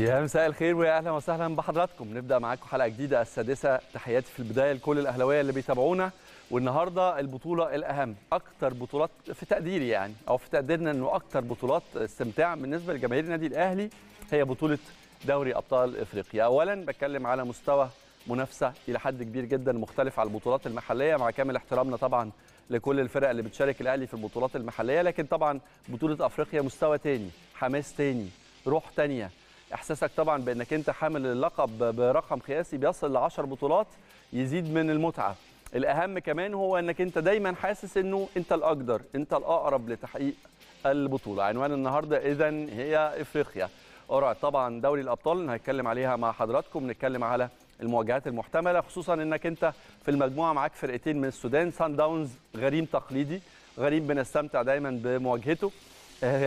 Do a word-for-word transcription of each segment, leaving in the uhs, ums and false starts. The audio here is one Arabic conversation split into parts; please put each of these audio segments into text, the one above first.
يا مساء الخير ويا اهلا وسهلا بحضراتكم. نبدا معاكم حلقه جديده السادسه. تحياتي في البدايه لكل الاهلاويه اللي بيتابعونا. والنهارده البطوله الاهم، اكتر بطولات في تقديري يعني او في تقديرنا انه اكتر بطولات استمتاع بالنسبه لجماهير النادي الاهلي هي بطوله دوري ابطال افريقيا. اولا بتكلم على مستوى منافسه الى حد كبير جدا مختلف على البطولات المحليه، مع كامل احترامنا طبعا لكل الفرق اللي بتشارك الاهلي في البطولات المحليه، لكن طبعا بطوله افريقيا مستوى تاني، حماس تاني، روح تانيه. احساسك طبعا بانك انت حامل اللقب برقم قياسي بيصل ل عشر بطولات يزيد من المتعه. الاهم كمان هو انك انت دايما حاسس انه انت الاقدر، انت الاقرب لتحقيق البطوله. عنوان النهارده اذا هي افريقيا. أوراق طبعا دوري الابطال هنتكلم عليها مع حضراتكم، نتكلم على المواجهات المحتمله، خصوصا انك انت في المجموعه معاك فرقتين من السودان، سان داونز غريم تقليدي، غريم بنستمتع دايما بمواجهته،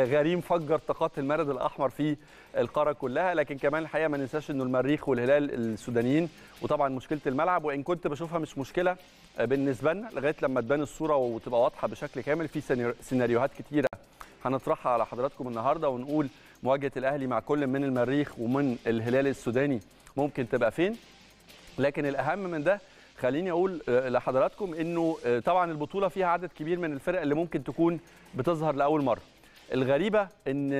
غريم فجر طاقات المارد الاحمر في القاره كلها، لكن كمان الحقيقه ما ننساش انه المريخ والهلال السودانيين، وطبعا مشكله الملعب وان كنت بشوفها مش مشكله بالنسبه لنا لغايه لما تبان الصوره وتبقى واضحه بشكل كامل. في سيناريوهات كتيره هنطرحها على حضراتكم النهارده ونقول مواجهه الاهلي مع كل من المريخ ومن الهلال السوداني ممكن تبقى فين، لكن الاهم من ده خليني اقول لحضراتكم انه طبعا البطوله فيها عدد كبير من الفرق اللي ممكن تكون بتظهر لاول مره. الغريبه ان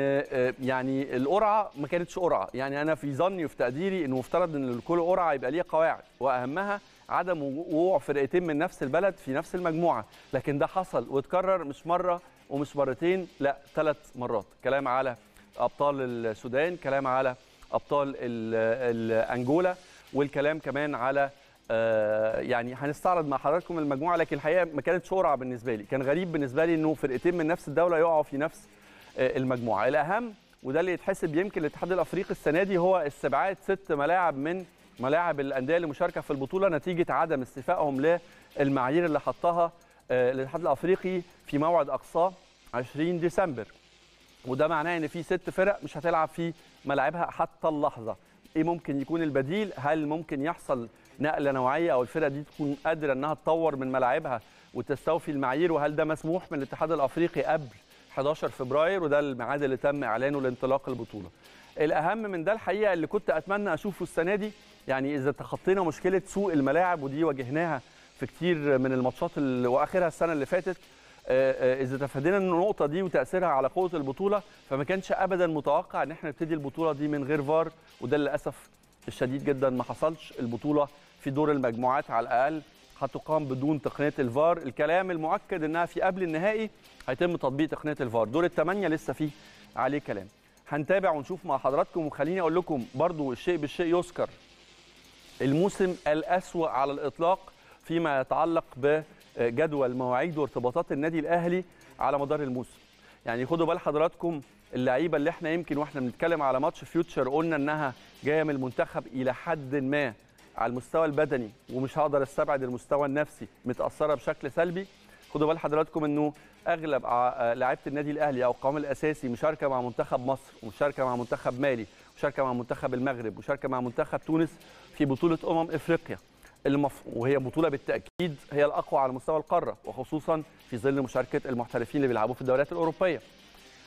يعني القرعه ما كانتش قرعه، يعني انا في ظني وفي تقديري انه مفترض ان كل قرعه يبقى ليها قواعد، واهمها عدم وقوع فرقتين من نفس البلد في نفس المجموعه، لكن ده حصل واتكرر مش مره ومش مرتين، لا ثلاث مرات. كلام على ابطال السودان، كلام على ابطال الانجولا، والكلام كمان على آه يعني هنستعرض مع حضراتكم المجموعه، لكن الحقيقه ما كانتش قرعه بالنسبه لي، كان غريب بالنسبه لي انه فرقتين من نفس الدوله يقعوا في نفس آه المجموعه. الاهم وده اللي يتحسب يمكن للاتحاد الافريقي السنه دي هو استبعاد ست ملاعب من ملاعب الانديه المشاركه في البطوله نتيجه عدم استيفائهم للمعايير اللي حطها آه الاتحاد الافريقي في موعد اقصاه عشرين ديسمبر، وده معناه ان في ست فرق مش هتلعب في ملاعبها حتى اللحظه. ايه ممكن يكون البديل؟ هل ممكن يحصل نقله نوعيه او الفرقه دي تكون قادره انها تطور من ملاعبها وتستوفي المعايير؟ وهل ده مسموح من الاتحاد الافريقي قبل حداشر فبراير، وده الميعاد اللي تم اعلانه لانطلاق البطوله. الاهم من ده الحقيقه اللي كنت اتمنى اشوفه السنه دي، يعني اذا تخطينا مشكله سوء الملاعب ودي واجهناها في كتير من الماتشات واخرها السنه اللي فاتت، اذا تفادينا النقطه دي وتاثيرها على قوه البطوله، فما كانش ابدا متوقع ان احنا نبتدي البطوله دي من غير فار، وده للاسف الشديد جدا ما حصلش. البطوله في دور المجموعات على الاقل هتقام بدون تقنيه الفار. الكلام المؤكد انها في قبل النهائي هيتم تطبيق تقنيه الفار. دور الثمانيه لسه فيه عليه كلام، هنتابع ونشوف مع حضراتكم. وخليني اقول لكم برضو الشيء بالشيء يذكر، الموسم الأسوأ على الاطلاق فيما يتعلق بجدول مواعيد وارتباطات النادي الاهلي على مدار الموسم. يعني خدوا بال حضراتكم اللعيبه اللي احنا يمكن واحنا بنتكلم على ماتش فيوتشر قلنا انها جايه من المنتخب الى حد ما على المستوى البدني، ومش هقدر استبعد المستوى النفسي، متاثره بشكل سلبي. خدوا بال حضراتكم انه اغلب لعيبه النادي الاهلي او القوام الاساسي مشاركه مع منتخب مصر، ومشاركه مع منتخب مالي، ومشاركه مع منتخب المغرب، ومشاركه مع منتخب تونس في بطوله امم افريقيا المف... وهي بطوله بالتاكيد هي الاقوى على مستوى القاره، وخصوصا في ظل مشاركه المحترفين اللي بيلعبوا في الدوريات الاوروبيه.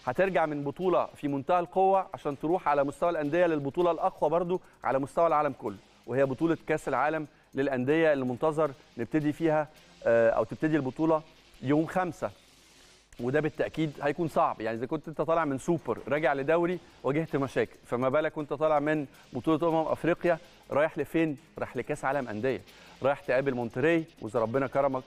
هترجع من بطوله في منتهى القوه عشان تروح على مستوى الانديه للبطوله الاقوى برضو على مستوى العالم كله، وهي بطوله كاس العالم للانديه اللي منتظر نبتدي فيها او تبتدي البطوله يوم خمسة، وده بالتاكيد هيكون صعب. يعني اذا كنت انت طالع من سوبر راجع لدوري واجهت مشاكل، فما بالك وانت طالع من بطوله امم افريقيا رايح لفين؟ رايح لكاس عالم انديه، رايح تقابل مونتري واذا ربنا كرمك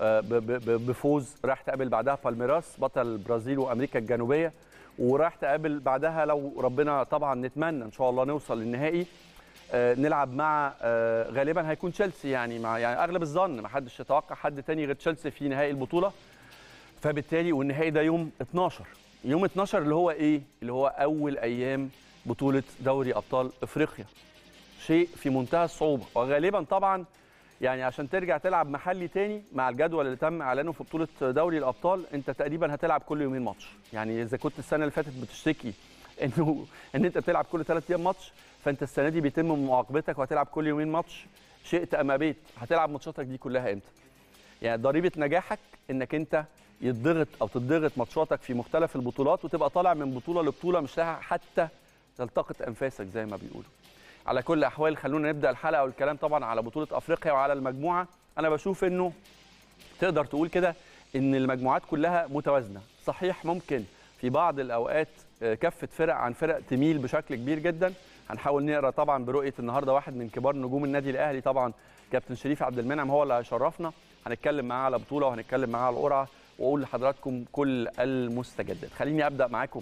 بفوز، رايح تقابل بعدها بالميراس بطل البرازيل وامريكا الجنوبيه، ورايح تقابل بعدها لو ربنا طبعا نتمنى ان شاء الله نوصل للنهائي نلعب مع غالبا هيكون تشيلسي، يعني مع يعني اغلب الظن ما حدش يتوقع حد تاني غير تشيلسي في نهائي البطوله. فبالتالي والنهائي ده يوم اتناشر، يوم اتناشر اللي هو ايه؟ اللي هو اول ايام بطوله دوري ابطال افريقيا. شيء في منتهى الصعوبه، وغالبا طبعا يعني عشان ترجع تلعب محلي تاني مع الجدول اللي تم اعلانه في بطوله دوري الابطال انت تقريبا هتلعب كل يومين ماتش. يعني اذا كنت السنه اللي فاتت بتشتكي انه ان انت بتلعب كل ثلاث ايام ماتش، فانت السنه دي بيتم معاقبتك وهتلعب كل يومين ماتش. شئت ام ابيت هتلعب ماتشاتك دي كلها امتى؟ يعني ضريبه نجاحك انك انت يتضغط او تتضغط ماتشاتك في مختلف البطولات، وتبقى طالع من بطوله لبطوله مش لها حتى تلتقط أنفاسك زي ما بيقولوا. على كل الأحوال خلونا نبدأ الحلقة والكلام طبعا على بطولة أفريقيا وعلى المجموعة. أنا بشوف إنه تقدر تقول كده إن المجموعات كلها متوازنة. صحيح ممكن في بعض الأوقات كفة فرق عن فرق تميل بشكل كبير جدا. هنحاول نقرأ طبعا برؤية النهاردة واحد من كبار نجوم النادي الأهلي، طبعا كابتن شريف عبد المنعم هو اللي هيشرفنا، هنتكلم معاه على بطولة وهنتكلم معاه على قرعة وأقول لحضراتكم كل المستجدات. خليني أبدأ معاكم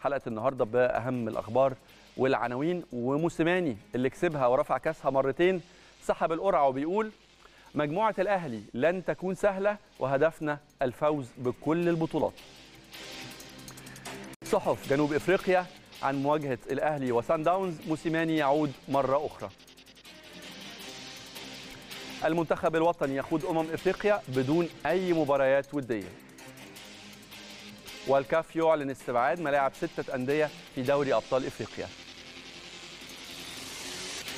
حلقة النهاردة بأهم الأخبار والعناوين. وموسيماني اللي كسبها ورفع كاسها مرتين سحب القرعة وبيقول مجموعة الأهلي لن تكون سهلة وهدفنا الفوز بكل البطولات. صحف جنوب إفريقيا عن مواجهة الأهلي وسان داونز، موسيماني يعود مرة أخرى. المنتخب الوطني يخوض أمم إفريقيا بدون أي مباريات ودية. والكاف يعلن استبعاد ملاعب ستة أندية في دوري أبطال إفريقيا.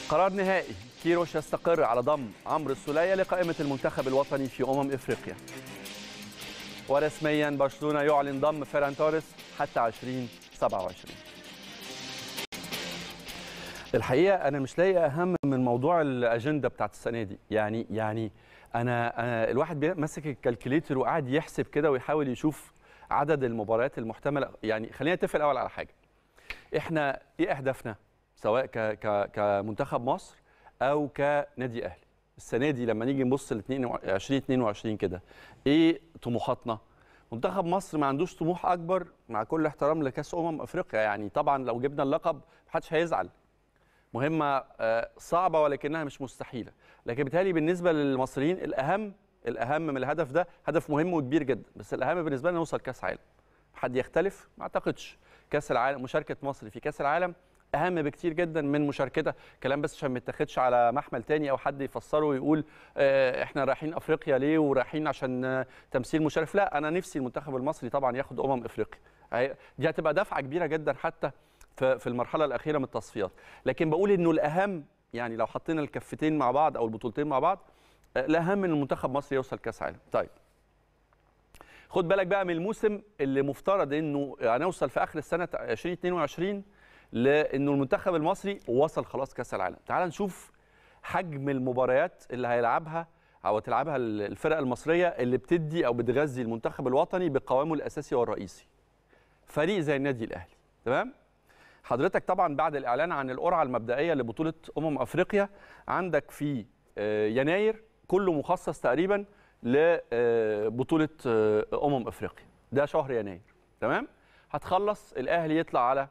قرار نهائي، كيروش يستقر على ضم عمرو السولية لقائمة المنتخب الوطني في أمم إفريقيا. ورسميا برشلونة يعلن ضم فيران توريس حتى عشرين سبعة وعشرين. الحقيقة أنا مش لاقي أهم من موضوع الأجندة بتاعت السنة دي، يعني يعني أنا, أنا الواحد ماسك الكالكوليتر وقاعد يحسب كده ويحاول يشوف عدد المباريات المحتملة. يعني خلينا نتفق الأول على حاجة، إحنا إيه أهدافنا سواء ك ك كمنتخب مصر أو كنادي أهلي السنة دي لما نيجي نبص ل ألفين واثنين وعشرين كده؟ إيه طموحاتنا؟ منتخب مصر ما عندوش طموح أكبر مع كل احترام لكأس أمم أفريقيا، يعني طبعا لو جبنا اللقب محدش هيزعل، مهمة صعبة ولكنها مش مستحيلة. لكن بالتالي بالنسبة للمصريين الأهم الأهم من الهدف ده، هدف مهم وكبير جدا، بس الأهم بالنسبة لنا نوصل كأس عالم. حد يختلف؟ ما أعتقدش. كأس العالم، مشاركة مصر في كأس العالم أهم بكتير جدا من مشاركتها. كلام بس عشان ما يتاخدش على محمل تاني أو حد يفسره ويقول إحنا رايحين أفريقيا ليه ورايحين عشان تمثيل مشرف، لا أنا نفسي المنتخب المصري طبعا ياخد أمم أفريقيا، دي هتبقى دفعة كبيرة جدا حتى في المرحلة الأخيرة من التصفيات. لكن بقول إنه الأهم، يعني لو حطينا الكفتين مع بعض أو البطولتين مع بعض، الأهم إن المنتخب مصر يوصل كأس عالم. طيب خد بالك بقى من الموسم اللي مفترض إنه هنوصل في آخر السنة ألفين واثنين وعشرين لأنه المنتخب المصري وصل خلاص كأس العالم. تعال نشوف حجم المباريات اللي هيلعبها أو تلعبها الفرق المصرية اللي بتدي أو بتغذي المنتخب الوطني بقوامه الأساسي والرئيسي. فريق زي النادي الأهلي، تمام؟ حضرتك طبعا بعد الإعلان عن القرعة المبدئية لبطولة أمم أفريقيا عندك في يناير كله مخصص تقريبا لبطولة أمم أفريقيا، ده شهر يناير، تمام؟ هتخلص الأهلي يطلع على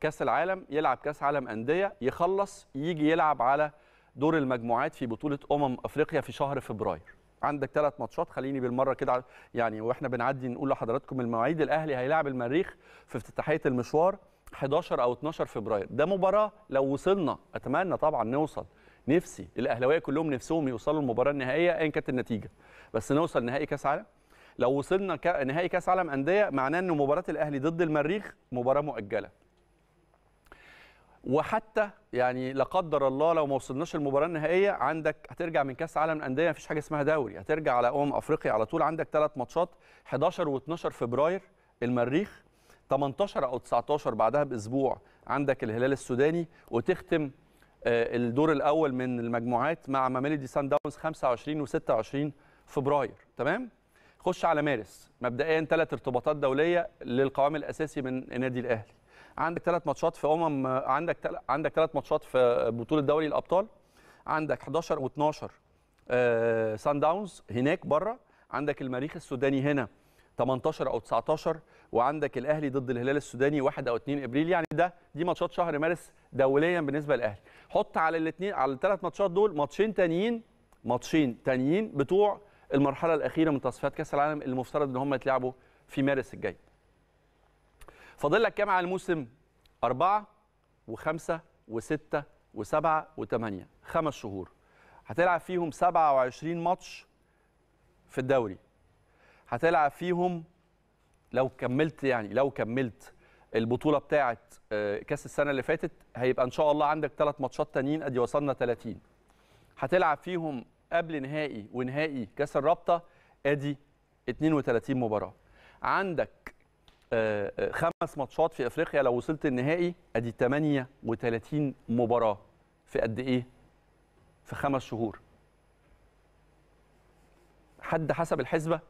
كأس العالم، يلعب كأس عالم أندية، يخلص يجي يلعب على دور المجموعات في بطولة أمم أفريقيا في شهر فبراير. عندك ثلاث ماتشات. خليني بالمره كده يعني واحنا بنعدي نقول لحضراتكم المواعيد. الأهلي هيلاعب المريخ في افتتاحية المشوار حداشر او اتناشر فبراير، ده مباراه لو وصلنا، اتمنى طبعا نوصل، نفسي الاهلاويه كلهم نفسهم يوصلوا المباراه النهائيه ايا كانت النتيجه، بس نوصل نهائي كاس عالم. لو وصلنا نهائي كاس عالم انديه معناه ان مباراه الاهلي ضد المريخ مباراه مؤجله، وحتى يعني لا قدر الله لو ما وصلناش المباراه النهائيه عندك هترجع من كاس عالم انديه، مفيش حاجه اسمها دوري، هترجع على امم افريقيا على طول. عندك ثلاث ماتشات حداشر واتناشر فبراير المريخ، تمنتاشر او تسعتاشر بعدها باسبوع عندك الهلال السوداني، وتختم الدور الاول من المجموعات مع ميلودي سان داونز خمسة وعشرين وستة وعشرين فبراير، تمام؟ خش على مارس. مبدئيا ثلاث ارتباطات دوليه للقوام الاساسي من النادي الاهلي. عندك ثلاث ماتشات في امم عندك تل... عندك ثلاث ماتشات في بطوله دوري الابطال. عندك حداشر واتناشر آه... سان داونز هناك بره، عندك المريخ السوداني هنا تمنتاشر او تسعتاشر، وعندك الاهلي ضد الهلال السوداني واحد او اتنين ابريل. يعني ده دي ماتشات شهر مارس دوليا بالنسبه للاهلي. حط على الاثنين على الثلاث ماتشات دول ماتشين تانيين ماتشين تانيين بتوع المرحله الاخيره من تصفيات كاس العالم المفترض ان هم يتلعبوا في مارس الجاي. فاضل لك كام على الموسم؟ أربعة وخمسة وستة وسبعة وثمانية، خمس شهور هتلعب فيهم سبعة وعشرين ماتش في الدوري، هتلعب فيهم لو كملت يعني لو كملت البطولة بتاعة كأس السنة اللي فاتت هيبقى إن شاء الله عندك ثلاث ماتشات تانيين، أدي وصلنا ثلاثين، هتلعب فيهم قبل نهائي ونهائي كأس الرابطة، أدي اتنين وثلاثين مباراة. عندك خمس ماتشات في افريقيا، لو وصلت النهائي ادي ثمانية وثلاثين مباراه في قد ايه؟ في خمس شهور. حد حسب الحسبه؟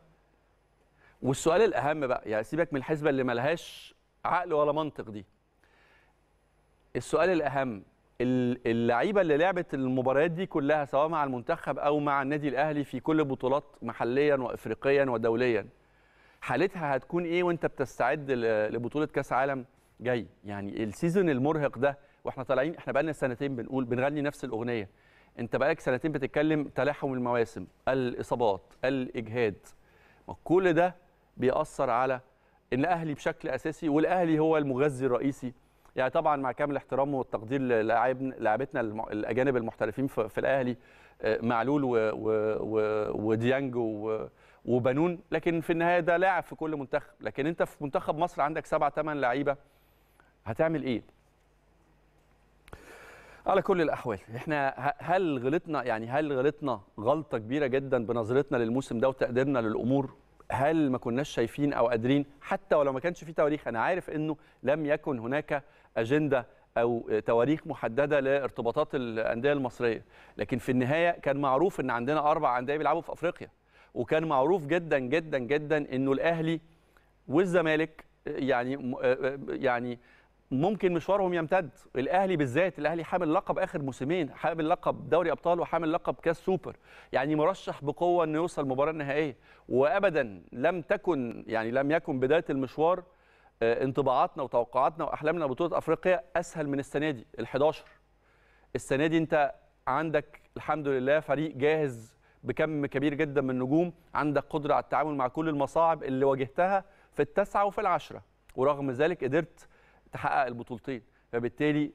والسؤال الاهم بقى، يعني سيبك من الحسبه اللي ملهاش عقل ولا منطق دي. السؤال الاهم، اللعيبه اللي لعبت المباريات دي كلها سواء مع المنتخب او مع النادي الاهلي في كل بطولات محليا وافريقيا ودوليا، حالتها هتكون ايه وانت بتستعد لبطوله كاس عالم جاي؟ يعني السيزون المرهق ده واحنا طالعين، احنا بقالنا سنتين بنقول بنغني نفس الاغنيه. انت بقالك سنتين بتتكلم تلاحم المواسم، الاصابات، الاجهاد، كل ده بيأثر على الاهلي بشكل اساسي، والاهلي هو المغذي الرئيسي. يعني طبعا مع كامل احترام والتقدير للاعبتنا الاجانب المحترفين في الاهلي معلول وديانج وبنون، لكن في النهايه ده لاعب في كل منتخب. لكن انت في منتخب مصر عندك سبعة ثمان لعيبه، هتعمل ايه؟ على كل الاحوال احنا هل غلطنا يعني هل غلطنا غلطه كبيره جدا بنظرتنا للموسم ده وتقديرنا للامور؟ هل ما كناش شايفين او قادرين، حتى ولو ما كانش في تواريخ، انا عارف انه لم يكن هناك اجنده او تواريخ محدده لارتباطات الانديه المصريه، لكن في النهايه كان معروف ان عندنا اربع انديه بيلعبوا في افريقيا، وكان معروف جدا جدا جدا انه الاهلي والزمالك يعني يعني ممكن مشوارهم يمتد. الاهلي بالذات، الاهلي حامل لقب اخر موسمين، حامل لقب دوري ابطال وحامل لقب كاس سوبر، يعني مرشح بقوه انه يوصل المباراه النهائيه. وابدا لم تكن يعني لم يكن بدايه المشوار انطباعاتنا وتوقعاتنا واحلامنا بطوله افريقيا اسهل من السنه دي ال11 السنه دي انت عندك الحمد لله فريق جاهز بكم كبير جدا من النجوم، عندك قدره على التعامل مع كل المصاعب اللي واجهتها في التسعه وفي العشره، ورغم ذلك قدرت تحقق البطولتين. فبالتالي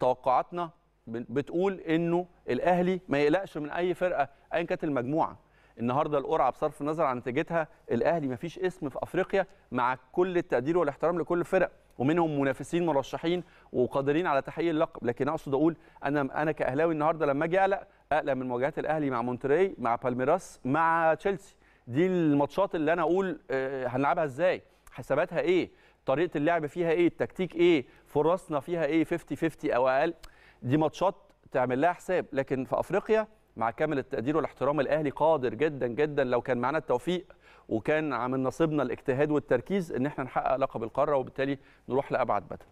توقعاتنا بتقول انه الاهلي ما يقلقش من اي فرقه ايا كانت المجموعه. النهارده القرعه بصرف النظر عن نتيجتها، الاهلي ما فيش اسم في افريقيا، مع كل التقدير والاحترام لكل الفرق، ومنهم منافسين مرشحين وقادرين على تحقيق اللقب، لكن اقصد اقول انا انا كاهلاوي النهارده لما اجي اقلق اقلق من مواجهات الاهلي مع مونتري، مع بالميراس، مع تشيلسي. دي الماتشات اللي انا اقول هنلعبها ازاي؟ حساباتها ايه؟ طريقه اللعب فيها ايه؟ التكتيك ايه؟ فرصنا فيها ايه؟ خمسين خمسين او اقل. دي ماتشات تعمل لها حساب، لكن في افريقيا مع كامل التقدير والاحترام الاهلي قادر جدا جدا لو كان معانا التوفيق وكان من نصيبنا الاجتهاد والتركيز ان احنا نحقق لقب القاره، وبالتالي نروح لابعد مدى.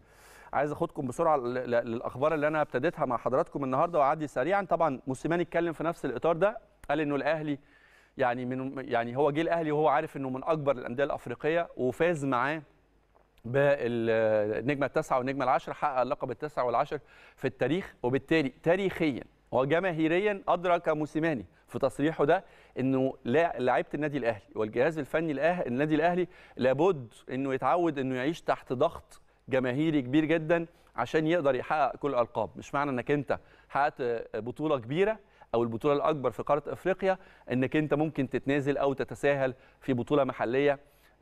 عايز اخدكم بسرعه للاخبار اللي انا ابتديتها مع حضراتكم النهارده واعدي سريعا. طبعا موسيماني اتكلم في نفس الاطار ده، قال انه الاهلي يعني من يعني هو جه الاهلي وهو عارف انه من اكبر الانديه الافريقيه، وفاز معاه بالنجمه التاسعه والنجمه العشره، حقق اللقب التاسع والعشر في التاريخ، وبالتالي تاريخيا وجماهيريا ادرك موسيماني في تصريحه ده انه لاعيبه النادي الاهلي والجهاز الفني النادي الاهلي لابد انه يتعود انه يعيش تحت ضغط جماهيري كبير جدا عشان يقدر يحقق كل الالقاب. مش معنى انك انت حققت بطوله كبيره او البطوله الاكبر في قاره افريقيا انك انت ممكن تتنازل او تتساهل في بطوله محليه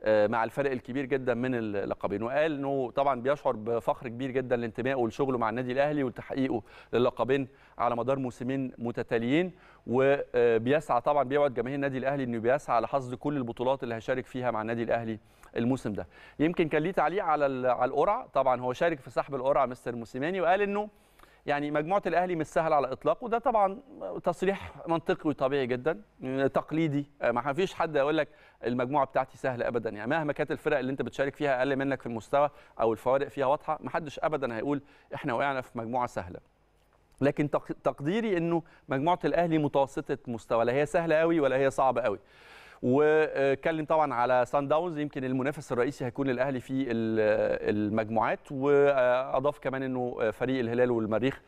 مع الفرق الكبير جدا من اللقبين. وقال انه طبعا بيشعر بفخر كبير جدا لانتمائه ولشغله مع النادي الاهلي وتحقيقه للقبين على مدار موسمين متتاليين، وبيسعى طبعا بيوعد جماهير النادي الاهلي انه بيسعى لحصد كل البطولات اللي هيشارك فيها مع النادي الاهلي الموسم ده. يمكن كان ليه تعليق على على القرعه، طبعا هو شارك في سحب القرعه مستر موسيماني، وقال انه يعني مجموعه الاهلي مش سهله على الاطلاق، وده طبعا تصريح منطقي وطبيعي جدا تقليدي، ما فيش حد يقول لك المجموعه بتاعتي سهله ابدا، يعني مهما كانت الفرق اللي انت بتشارك فيها اقل منك في المستوى او الفوارق فيها واضحه، ما حدش ابدا هيقول احنا وقعنا في مجموعه سهله. لكن تقديري انه مجموعه الاهلي متوسطه مستوى، لا هي سهله قوي ولا هي صعبه قوي. واتكلم طبعا على سان داونز، يمكن المنافس الرئيسي هيكون للاهلي في المجموعات، واضاف كمان انه فريق الهلال والمريخ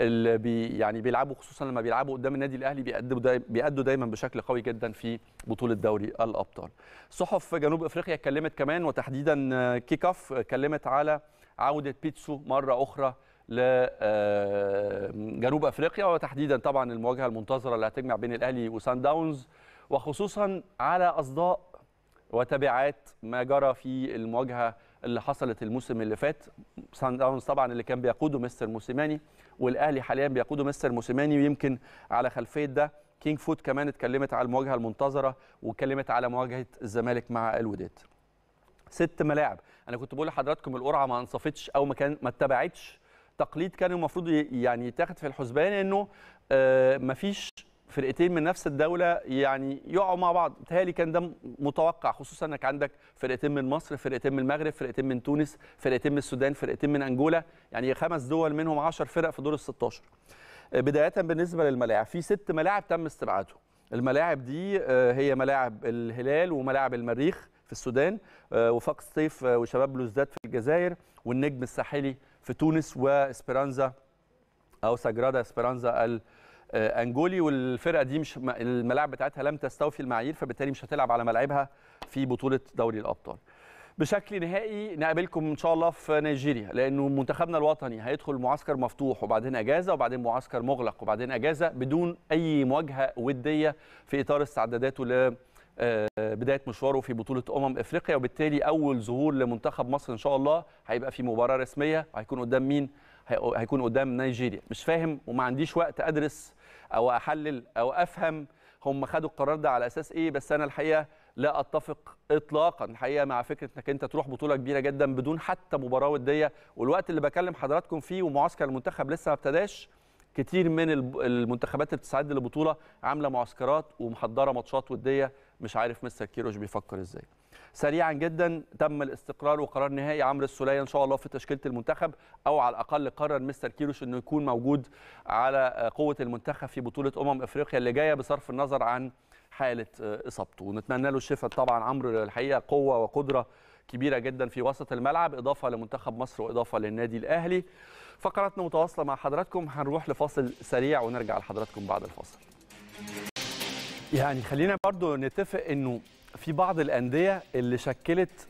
اللي بي يعني بيلعبوا خصوصا لما بيلعبوا قدام النادي الاهلي بيأدوا بيأدوا دايما بشكل قوي جدا في بطوله دوري الابطال. صحف جنوب افريقيا اتكلمت كمان، وتحديدا كيك اوف اتكلمت على عوده بيتسو مره اخرى لجنوب افريقيا، وتحديدا طبعا المواجهه المنتظره اللي هتجمع بين الاهلي وسان داونز، وخصوصا على اصداء وتبعات ما جرى في المواجهه اللي حصلت الموسم اللي فات. سان داونز طبعا اللي كان بيقوده مستر موسيماني، والاهلي حاليا بيقوده مستر موسيماني. ويمكن على خلفيه ده كينج فوت كمان اتكلمت على المواجهه المنتظره، واتكلمت على مواجهه الزمالك مع الوداد. ست ملاعب. انا كنت بقول لحضراتكم القرعه ما انصفتش او ما كان ما اتبعتش تقليد كان المفروض يعني يتاخد في الحسبان انه ما فيش فرقتين من نفس الدوله يعني يقعوا مع بعض. بيتهيألي كان ده متوقع، خصوصا انك عندك فرقتين من مصر، فرقتين من المغرب، فرقتين من تونس، فرقتين من السودان، فرقتين من انجولا، يعني خمس دول منهم عشر فرق في دور ال ستاشر. بدايه بالنسبه للملاعب، في ست ملاعب تم استبعادهم. الملاعب دي هي ملاعب الهلال وملاعب المريخ في السودان، وفاق السيف وشباب بلوزداد في الجزائر، والنجم الساحلي في تونس، واسبيرانزا او ساجرادا اسبيرانزا الانجولي. والفرقه دي مش الملاعب بتاعتها لم تستوفي المعايير، فبالتالي مش هتلعب على ملاعبها في بطوله دوري الابطال. بشكل نهائي نقابلكم ان شاء الله في نيجيريا، لانه منتخبنا الوطني هيدخل معسكر مفتوح وبعدين اجازه وبعدين معسكر مغلق وبعدين اجازه، بدون اي مواجهه وديه في اطار استعداداته ل بدايه مشواره في بطوله امم افريقيا. وبالتالي اول ظهور لمنتخب مصر ان شاء الله هيبقى في مباراه رسميه، وهيكون قدام مين؟ هيكون قدام نيجيريا. مش فاهم وما عنديش وقت ادرس او احلل او افهم هم خدوا القرار ده على اساس ايه، بس انا الحقيقه لا اتفق اطلاقا الحقيقه مع فكره انك انت تروح بطوله كبيره جدا بدون حتى مباراه وديه. والوقت اللي بكلم حضراتكم فيه ومعسكر المنتخب لسه ما ابتداش، كتير من المنتخبات اللي بتستعد للبطوله عامله معسكرات ومحضره ماتشات وديه، مش عارف مستر كيروش بيفكر ازاي. سريعا جدا تم الاستقرار وقرار نهائي عمرو السوليه ان شاء الله في تشكيله المنتخب، او على الاقل قرر مستر كيروش انه يكون موجود على قوه المنتخب في بطوله امم افريقيا اللي جايه، بصرف النظر عن حاله اصابته، ونتمنى له الشفاء طبعا. عمرو الحقيقه قوه وقدره كبيره جدا في وسط الملعب، اضافه لمنتخب مصر واضافه للنادي الاهلي. فقراتنا متواصله مع حضراتكم، هنروح لفاصل سريع ونرجع لحضراتكم بعد الفاصل. يعني خلينا برضو نتفق انه في بعض الانديه اللي شكلت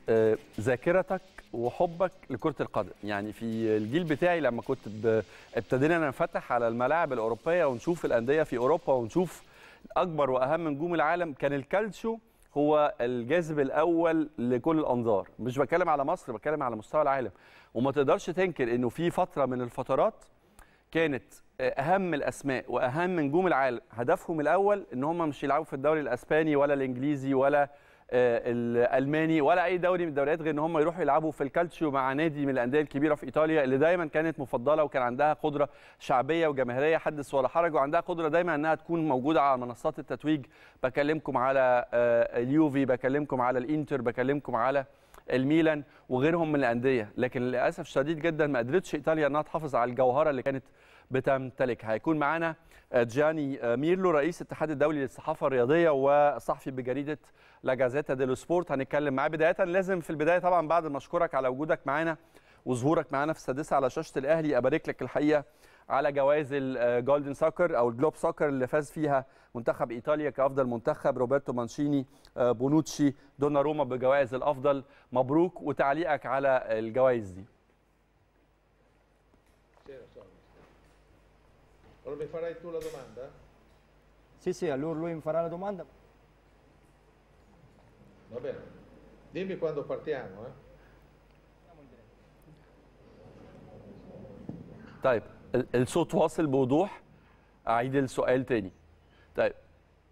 ذاكرتك وحبك لكره القدم، يعني في الجيل بتاعي لما كنت ابتدينا نفتح على الملاعب الاوروبيه ونشوف الانديه في اوروبا ونشوف اكبر واهم نجوم العالم، كان الكالتشيو هو الجذب الاول لكل الانظار. مش بتكلم على مصر، بتكلم على مستوى العالم. وما تقدرش تنكر انه في فتره من الفترات كانت اهم الاسماء واهم نجوم العالم هدفهم الاول ان هم مش يلعبوا في الدوري الاسباني ولا الانجليزي ولا الالماني ولا اي دوري من الدوريات، غير ان هم يروحوا يلعبوا في الكالتشيو مع نادي من الانديه الكبيره في ايطاليا اللي دايما كانت مفضله وكان عندها قدره شعبيه وجماهيريه حدث ولا حرج، وعندها قدره دايما انها تكون موجوده على منصات التتويج. بكلمكم على اليوفي، بكلمكم على الانتر، بكلمكم على الميلان وغيرهم من الانديه، لكن للاسف شديد جدا ما قدرتش ايطاليا انها تحافظ على الجوهره اللي كانت بتمتلكها. هيكون معانا جاني ميرلو رئيس الاتحاد الدولي للصحافه الرياضيه وصحفي بجريده لا جازيتا ديلو سبورت، هنتكلم معاه. بدايه لازم في البدايه طبعا بعد ما اشكرك على وجودك معانا وظهورك معانا في السادسه على شاشه الاهلي، ابارك لك الحقيقه على جوائز الجولدن ساكر او الجلوب ساكر اللي فاز فيها منتخب ايطاليا كافضل منتخب، روبرتو مانشيني، بونوتشي، دوناروما بجوائز الافضل. مبروك، وتعليقك على الجوائز دي. Allora mi farai tu la domanda? Sì, sì, allora lui mi farà la domanda. Va bene. Dimmi quando partiamo, eh? طيب، الصوت واصل بوضوح. أعيد السؤال تاني. طيب،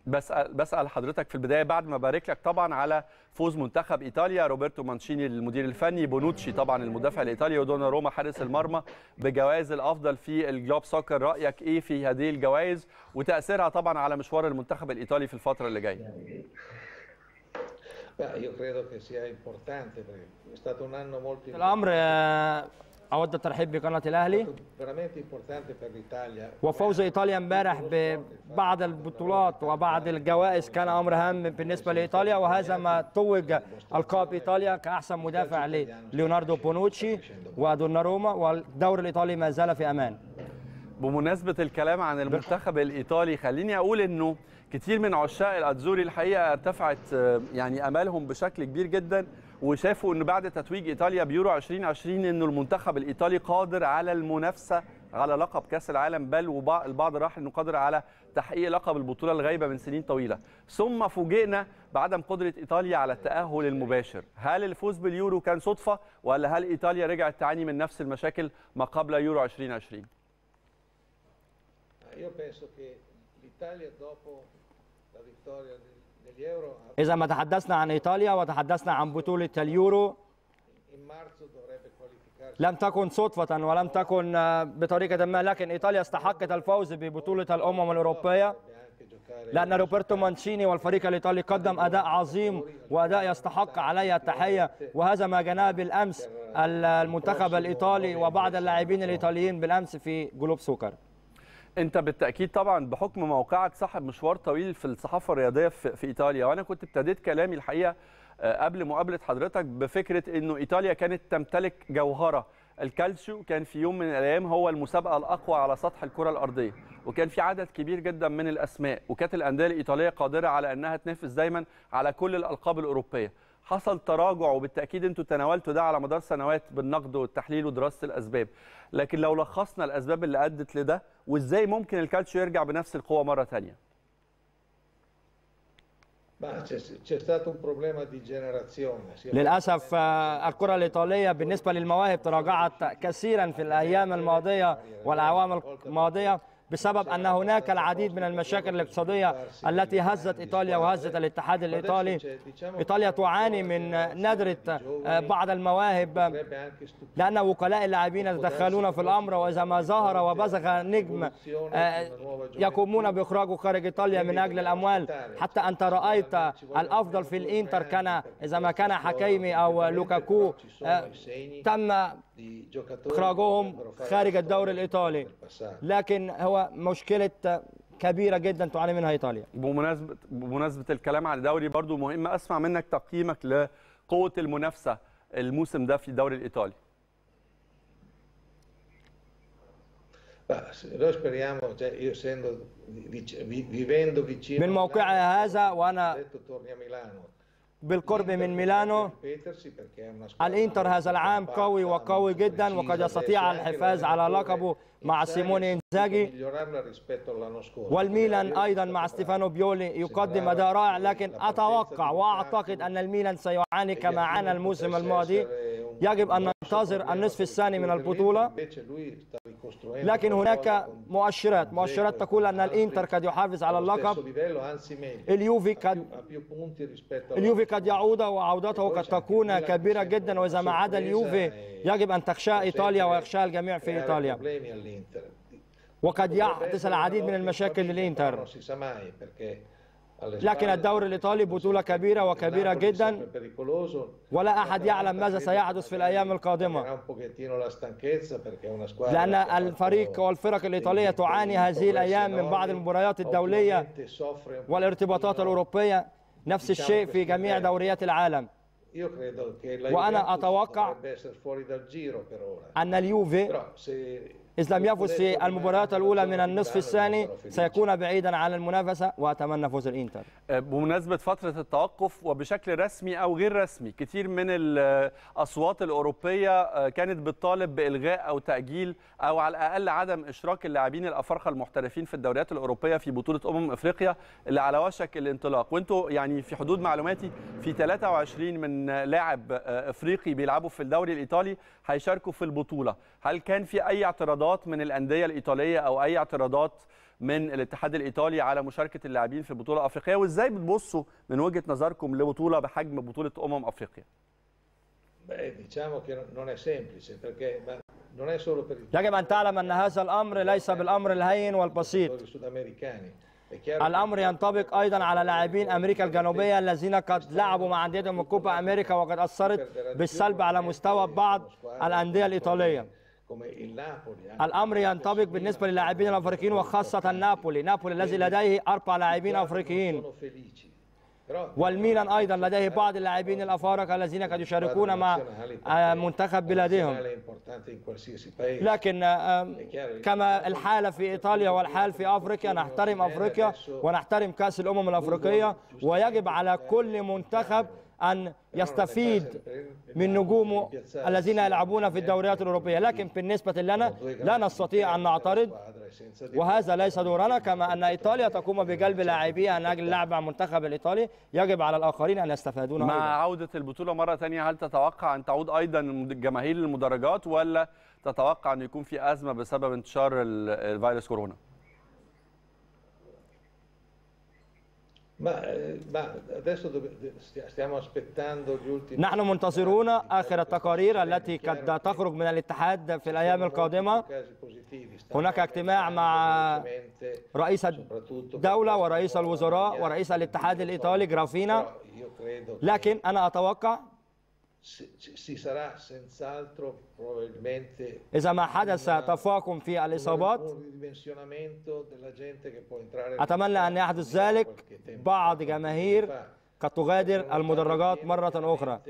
بسأل بسأل حضرتك في البداية بعد ما بارك لك طبعا على فوز منتخب إيطاليا، روبرتو مانشيني المدير الفني، بونوتشي طبعا المدافع الإيطالي، ودوناروما حارس المرمى بجوائز الأفضل في الجلوب سوكر. رأيك إيه في هذه الجوائز وتأثيرها طبعا على مشوار المنتخب الإيطالي في الفترة اللي جاية؟ الأمر أود الترحيب بقناة الأهلي، وفوز إيطاليا امبارح ببعض البطولات وبعض الجوائز كان أمر هام بالنسبة لإيطاليا، وهذا ما توج ألقاب إيطاليا كأحسن مدافع ليوناردو بونوتشي ودوناروما، والدوري الإيطالي ما زال في أمان. بمناسبة الكلام عن المنتخب الإيطالي، خليني أقول إنه كتير من عشاق الأتزوري الحقيقة ارتفعت يعني آمالهم بشكل كبير جدا، وشافوا انه بعد تتويج ايطاليا بيورو ألفين وعشرين انه المنتخب الايطالي قادر على المنافسه على لقب كاس العالم، بل والبعض راح انه قادر على تحقيق لقب البطوله الغايبه من سنين طويله، ثم فوجئنا بعدم قدره ايطاليا على التاهل المباشر. هل الفوز باليورو كان صدفه، ولا هل ايطاليا رجعت تعاني من نفس المشاكل ما قبل يورو ألفين وعشرين؟ إذا ما تحدثنا عن إيطاليا وتحدثنا عن بطولة اليورو لم تكن صدفة ولم تكن بطريقة ما، لكن إيطاليا استحقت الفوز ببطولة الأمم الأوروبية لأن روبرتو مانشيني والفريق الإيطالي قدم أداء عظيم وأداء يستحق عليه التحية، وهذا ما جناه بالأمس المنتخب الإيطالي وبعض اللاعبين الإيطاليين بالأمس في جلوب سوكر. أنت بالتأكيد طبعا بحكم موقعك صاحب مشوار طويل في الصحافة الرياضية في إيطاليا، وأنا كنت ابتديت كلامي الحقيقة قبل مقابلة حضرتك بفكرة أنه إيطاليا كانت تمتلك جوهرة. الكالتشيو كان في يوم من الأيام هو المسابقة الأقوى على سطح الكرة الأرضية، وكان في عدد كبير جدا من الأسماء، وكانت الأندية الإيطالية قادرة على أنها تنافس دايما على كل الألقاب الأوروبية. حصل تراجع وبالتأكيد أنتوا تناولتوا ده على مدار سنوات بالنقد والتحليل ودراسة الأسباب، لكن لو لخصنا الأسباب اللي أدت لده وإزاي ممكن الكالتشيو يرجع بنفس القوة مرة تانية؟ للأسف الكرة الإيطالية بالنسبة للمواهب تراجعت كثيرا في الأيام الماضية والأعوام الماضية بسبب أن هناك العديد من المشاكل الاقتصادية التي هزت إيطاليا وهزت الاتحاد الإيطالي. إيطاليا تعاني من ندرة بعض المواهب لأن وكلاء اللاعبين يتدخلون في الأمر، وإذا ما ظهر وبزغ نجم يقومون بإخراجه خارج إيطاليا من أجل الأموال. حتى أنت رأيت الأفضل في الإنتر كان إذا ما كان حكيمي أو لوكاكو تم إخراجهم خارج الدوري الإيطالي، لكن هو مشكلة كبيرة جدا تعاني منها إيطاليا. بمناسبة بمناسبة الكلام عن الدوري برضو مهم أسمع منك تقييمك لقوة المنافسة الموسم ده في الدوري الإيطالي. من موقعي هذا وأنا بالقرب من ميلانو، الإنتر هذا العام قوي وقوي جدا وقد يستطيع الحفاظ على لقبه مع سيموني إنزاجي، والميلان أيضا مع ستيفانو بيولي يقدم أداء رائع، لكن أتوقع وأعتقد أن الميلان سيعاني كما عانى الموسم الماضي. يجب أن ننتظر النصف الثاني من البطولة، لكن هناك مؤشرات مؤشرات تقول أن الإنتر قد يحافظ على اللقب، اليوفي قد اليوفي قد يعود وعودته قد تكون كبيرة جدا، وإذا ما عدا اليوفي يجب أن تخشى إيطاليا ويخشى الجميع في إيطاليا، وقد يحدث العديد من المشاكل للإنتر. لكن الدوري الإيطالي بطولة كبيرة وكبيرة جدا ولا أحد يعلم ماذا سيحدث في الأيام القادمة، لأن الفريق والفرق الإيطالية تعاني هذه الأيام من بعض المباريات الدولية والارتباطات الأوروبية، نفس الشيء في جميع دوريات العالم. وأنا أتوقع أن اليوفي إذا لم يفوز في المباريات الأولى من النصف الثاني سيكون بعيدا عن المنافسة، وأتمنى فوز الإنتر. بمناسبة فترة التوقف وبشكل رسمي أو غير رسمي كتير من الأصوات الأوروبية كانت بتطالب بإلغاء أو تأجيل أو على الأقل عدم إشراك اللاعبين الأفارقة المحترفين في الدوريات الأوروبية في بطولة أمم أفريقيا اللي على وشك الانطلاق، وأنتوا يعني في حدود معلوماتي في ثلاثة وعشرين من لاعب أفريقي بيلعبوا في الدوري الإيطالي هيشاركوا في البطولة. هل كان في أي اعتراضات من الأندية الإيطالية أو أي اعتراضات من الاتحاد الإيطالي على مشاركة اللاعبين في البطولة الأفريقية، وإزاي بتبصوا من وجهة نظركم لبطولة بحجم بطولة أمم أفريقيا؟ يجب أن تعلم أن هذا الأمر ليس بالأمر الهين والبسيط، الأمر ينطبق أيضا على لاعبين أمريكا الجنوبية الذين قد لعبوا مع أنديتهم من كوبا أمريكا وقد أثرت بالسلب على مستوى بعض الأندية الإيطالية. الأمر ينطبق بالنسبة للاعبين الأفريقيين وخاصة نابولي، نابولي الذي لديه أربع لاعبين أفريقيين، والميلان أيضا لديه بعض اللاعبين الأفارقة الذين قد يشاركون مع منتخب بلادهم، لكن كما الحالة في إيطاليا والحال في أفريقيا نحترم أفريقيا ونحترم كأس الأمم الأفريقية، ويجب على كل منتخب أن يستفيد من نجومه الذين يلعبون في الدوريات الأوروبية، لكن بالنسبة لنا لا نستطيع أن نعترض وهذا ليس دورنا، كما أن إيطاليا تقوم بجلب لاعبيها من أجل اللعب مع المنتخب الإيطالي، يجب على الآخرين أن يستفادون. مع أيضا عودة البطولة مرة ثانية، هل تتوقع أن تعود أيضا جماهير المدرجات ولا تتوقع أن يكون في أزمة بسبب انتشار الفيروس كورونا؟ Ma, ma adesso stiamo aspettando gli ultimi. نحن منتظرون آخر التقارير التي قد تخرج من الاتحاد في الأيام القادمة. هناك اجتماع مع رئيس الدولة ورئيس الوزراء ورئيس الاتحاد الإيطالي جرافينا، لكن أنا أتوقع إذا ما حدث تفاقم في الإصابات، أتمنى أن يحدث ذلك. بعض جماهير قد تغادر المدرجات مرة أخرى،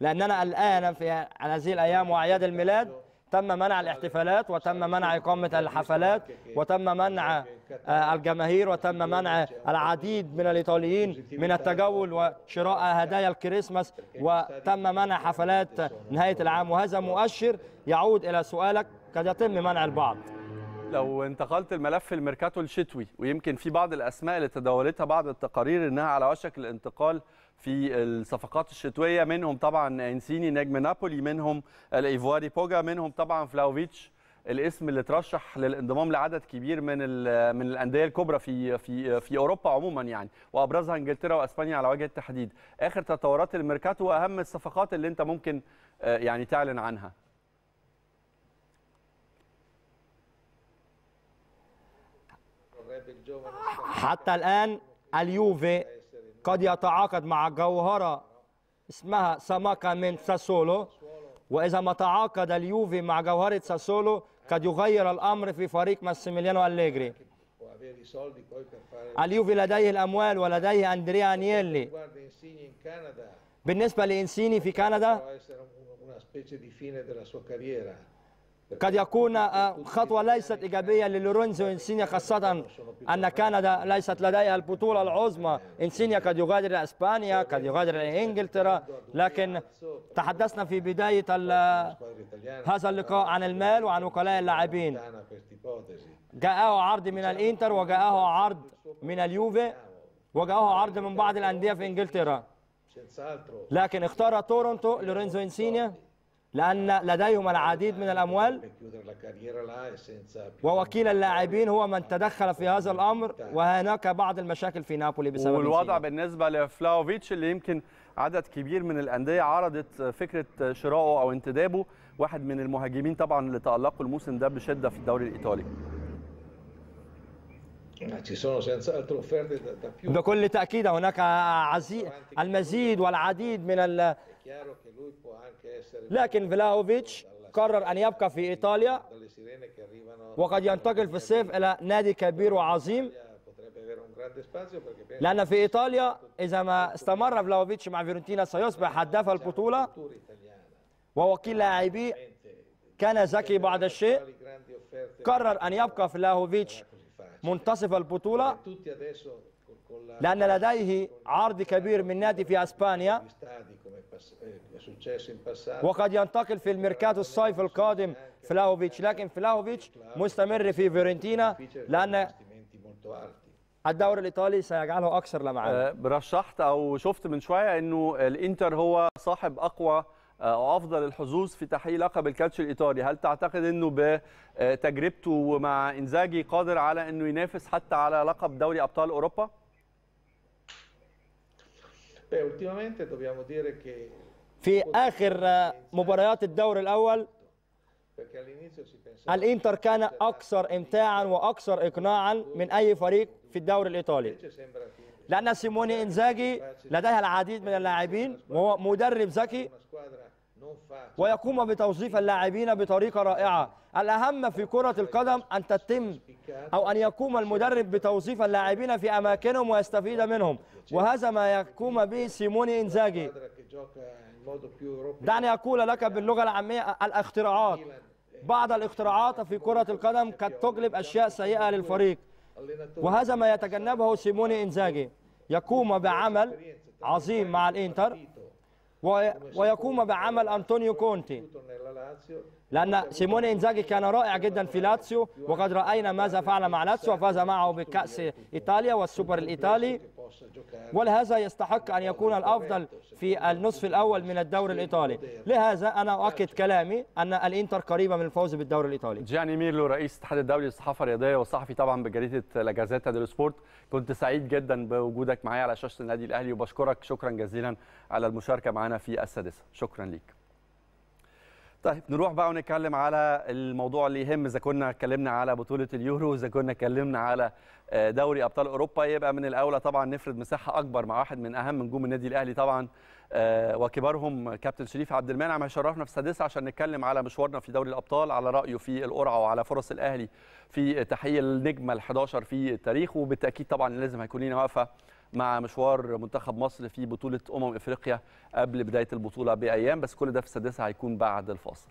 لأننا الآن في هذه الأيام وأعياد الميلاد تم منع الاحتفالات وتم منع إقامة الحفلات وتم منع الجماهير وتم منع العديد من الإيطاليين من التجول وشراء هدايا الكريسماس وتم منع حفلات نهاية العام، وهذا مؤشر يعود إلى سؤالك. قد يتم منع البعض. لو انتقلت الملف الميركاتو الشتوي، ويمكن في بعض الأسماء اللي تداولتها بعض التقارير إنها على وشك الانتقال في الصفقات الشتوية، منهم طبعا إنسيني نجم نابولي، منهم الإيفواري بوجا، منهم طبعا فلاوفيتش، الاسم اللي ترشح للانضمام لعدد كبير من من الأندية الكبرى في في في أوروبا عموما يعني، وأبرزها إنجلترا وأسبانيا على وجه التحديد. آخر تطورات الميركاتو وأهم الصفقات اللي أنت ممكن يعني تعلن عنها. حتى الآن اليوفي قد يتعاقد مع جوهرة اسمها ساماكا من ساسولو، وإذا ما تعاقد اليوفي مع جوهرة ساسولو قد يغير الأمر في فريق ماسيميليانو أليجري. اليوفي لديه الأموال ولديه أندريا أنيلي. بالنسبة لإنسيني في كندا قد يكون خطوة ليست إيجابية للورينزو إنسيني، خاصة أن كندا ليست لديها البطولة العظمى. إنسيني قد يغادر إسبانيا، قد يغادر إنجلترا، لكن تحدثنا في بداية هذا اللقاء عن المال وعن وكلاء اللاعبين. جاءه عرض من الإنتر وجاءه عرض من اليوفي وجاءه عرض من بعض الأندية في إنجلترا، لكن اختار تورونتو لورينزو إنسيني لأن لديهم العديد من الأموال، ووكيل اللاعبين هو من تدخل في هذا الأمر، وهناك بعض المشاكل في نابولي بسبب والوضع سيني. بالنسبة لفلاوفيتش اللي يمكن عدد كبير من الأندية عرضت فكرة شراؤه أو انتدابه، واحد من المهاجمين طبعا اللي تألقوا الموسم ده بشدة في الدوري الإيطالي. بكل تأكيد هناك المزيد والعديد من ال... لكن فلاوفيتش قرر أن يبقى في إيطاليا، وقد ينتقل في الصيف إلى نادي كبير وعظيم، لأن في إيطاليا إذا ما استمر فلاوفيتش مع فيورنتينا سيصبح هداف البطولة، ووكيل لاعبي كان ذكي بعض الشيء، قرر أن يبقى فلاوفيتش منتصف البطولة لأن لديه عرض كبير من نادي في أسبانيا، وقد ينتقل في الميركاتو الصيف القادم فلاوفيتش. لكن فلاوفيتش مستمر في فيورنتينا لأن الدوري الإيطالي سيجعله أكثر لمعاني. رشحت أو شفت من شوية أنه الإنتر هو صاحب أقوى وأفضل الحظوظ في تحقيق لقب الكالتشيو الإيطالي، هل تعتقد أنه بتجربته مع إنزاجي قادر على أنه ينافس حتى على لقب دوري أبطال أوروبا؟ في آخر مباريات الدور الأول الإنتر كان أكثر إمتاعا وأكثر إقناعا من أي فريق في الدوري الإيطالي، لأن سيموني إنزاجي لديها العديد من اللاعبين وهو مدرب ذكي ويقوم بتوظيف اللاعبين بطريقة رائعة. الأهم في كرة القدم أن تتم أو أن يقوم المدرب بتوظيف اللاعبين في أماكنهم ويستفيد منهم، وهذا ما يقوم به سيموني إنزاجي. دعني أقول لك باللغة العامية الاختراعات، بعض الاختراعات في كرة القدم قد تقلب أشياء سيئة للفريق، وهذا ما يتجنبه سيموني إنزاجي. يقوم بعمل عظيم مع الإنتر ويقوم بعمل أنطونيو كونتي، لأن سيموني إنزاجي كان رائع جدا في لاتسيو، وقد رأينا ماذا فعل مع لاتسيو وفاز معه بكأس إيطاليا والسوبر الإيطالي، ولهذا يستحق أن يكون الأفضل في النصف الأول من الدوري الإيطالي. لهذا أنا أؤكد كلامي أن الإنتر قريبة من الفوز بالدوري الإيطالي. جياني ميرلو رئيس الاتحاد الدولي للصحافة الرياضية والصحفي طبعا بجريدة لاجازيتا ديلو سبورت، كنت سعيد جدا بوجودك معايا على شاشة النادي الأهلي، وبشكرك شكرا جزيلا على المشاركة معنا في السادسة. شكرا ليك. طيب نروح بقى ونتكلم على الموضوع اللي يهم. إذا كنا اتكلمنا على بطولة اليورو، إذا كنا اتكلمنا على دوري أبطال أوروبا، يبقى من الأولى طبعا نفرد مساحة أكبر مع واحد من أهم نجوم النادي الأهلي طبعا وكبارهم، كابتن شريف عبد المنعم. هيشرفنا في السادسة عشان نتكلم على مشوارنا في دوري الأبطال، على رأيه في القرعة، وعلى فرص الأهلي في تحقيق النجمة الحادية عشرة في التاريخ. وبالتأكيد طبعا لازم هيكون لنا وقفة مع مشوار منتخب مصر في بطولة أمم إفريقيا قبل بداية البطولة بأيام، بس كل ده في السادسة هيكون بعد الفاصل.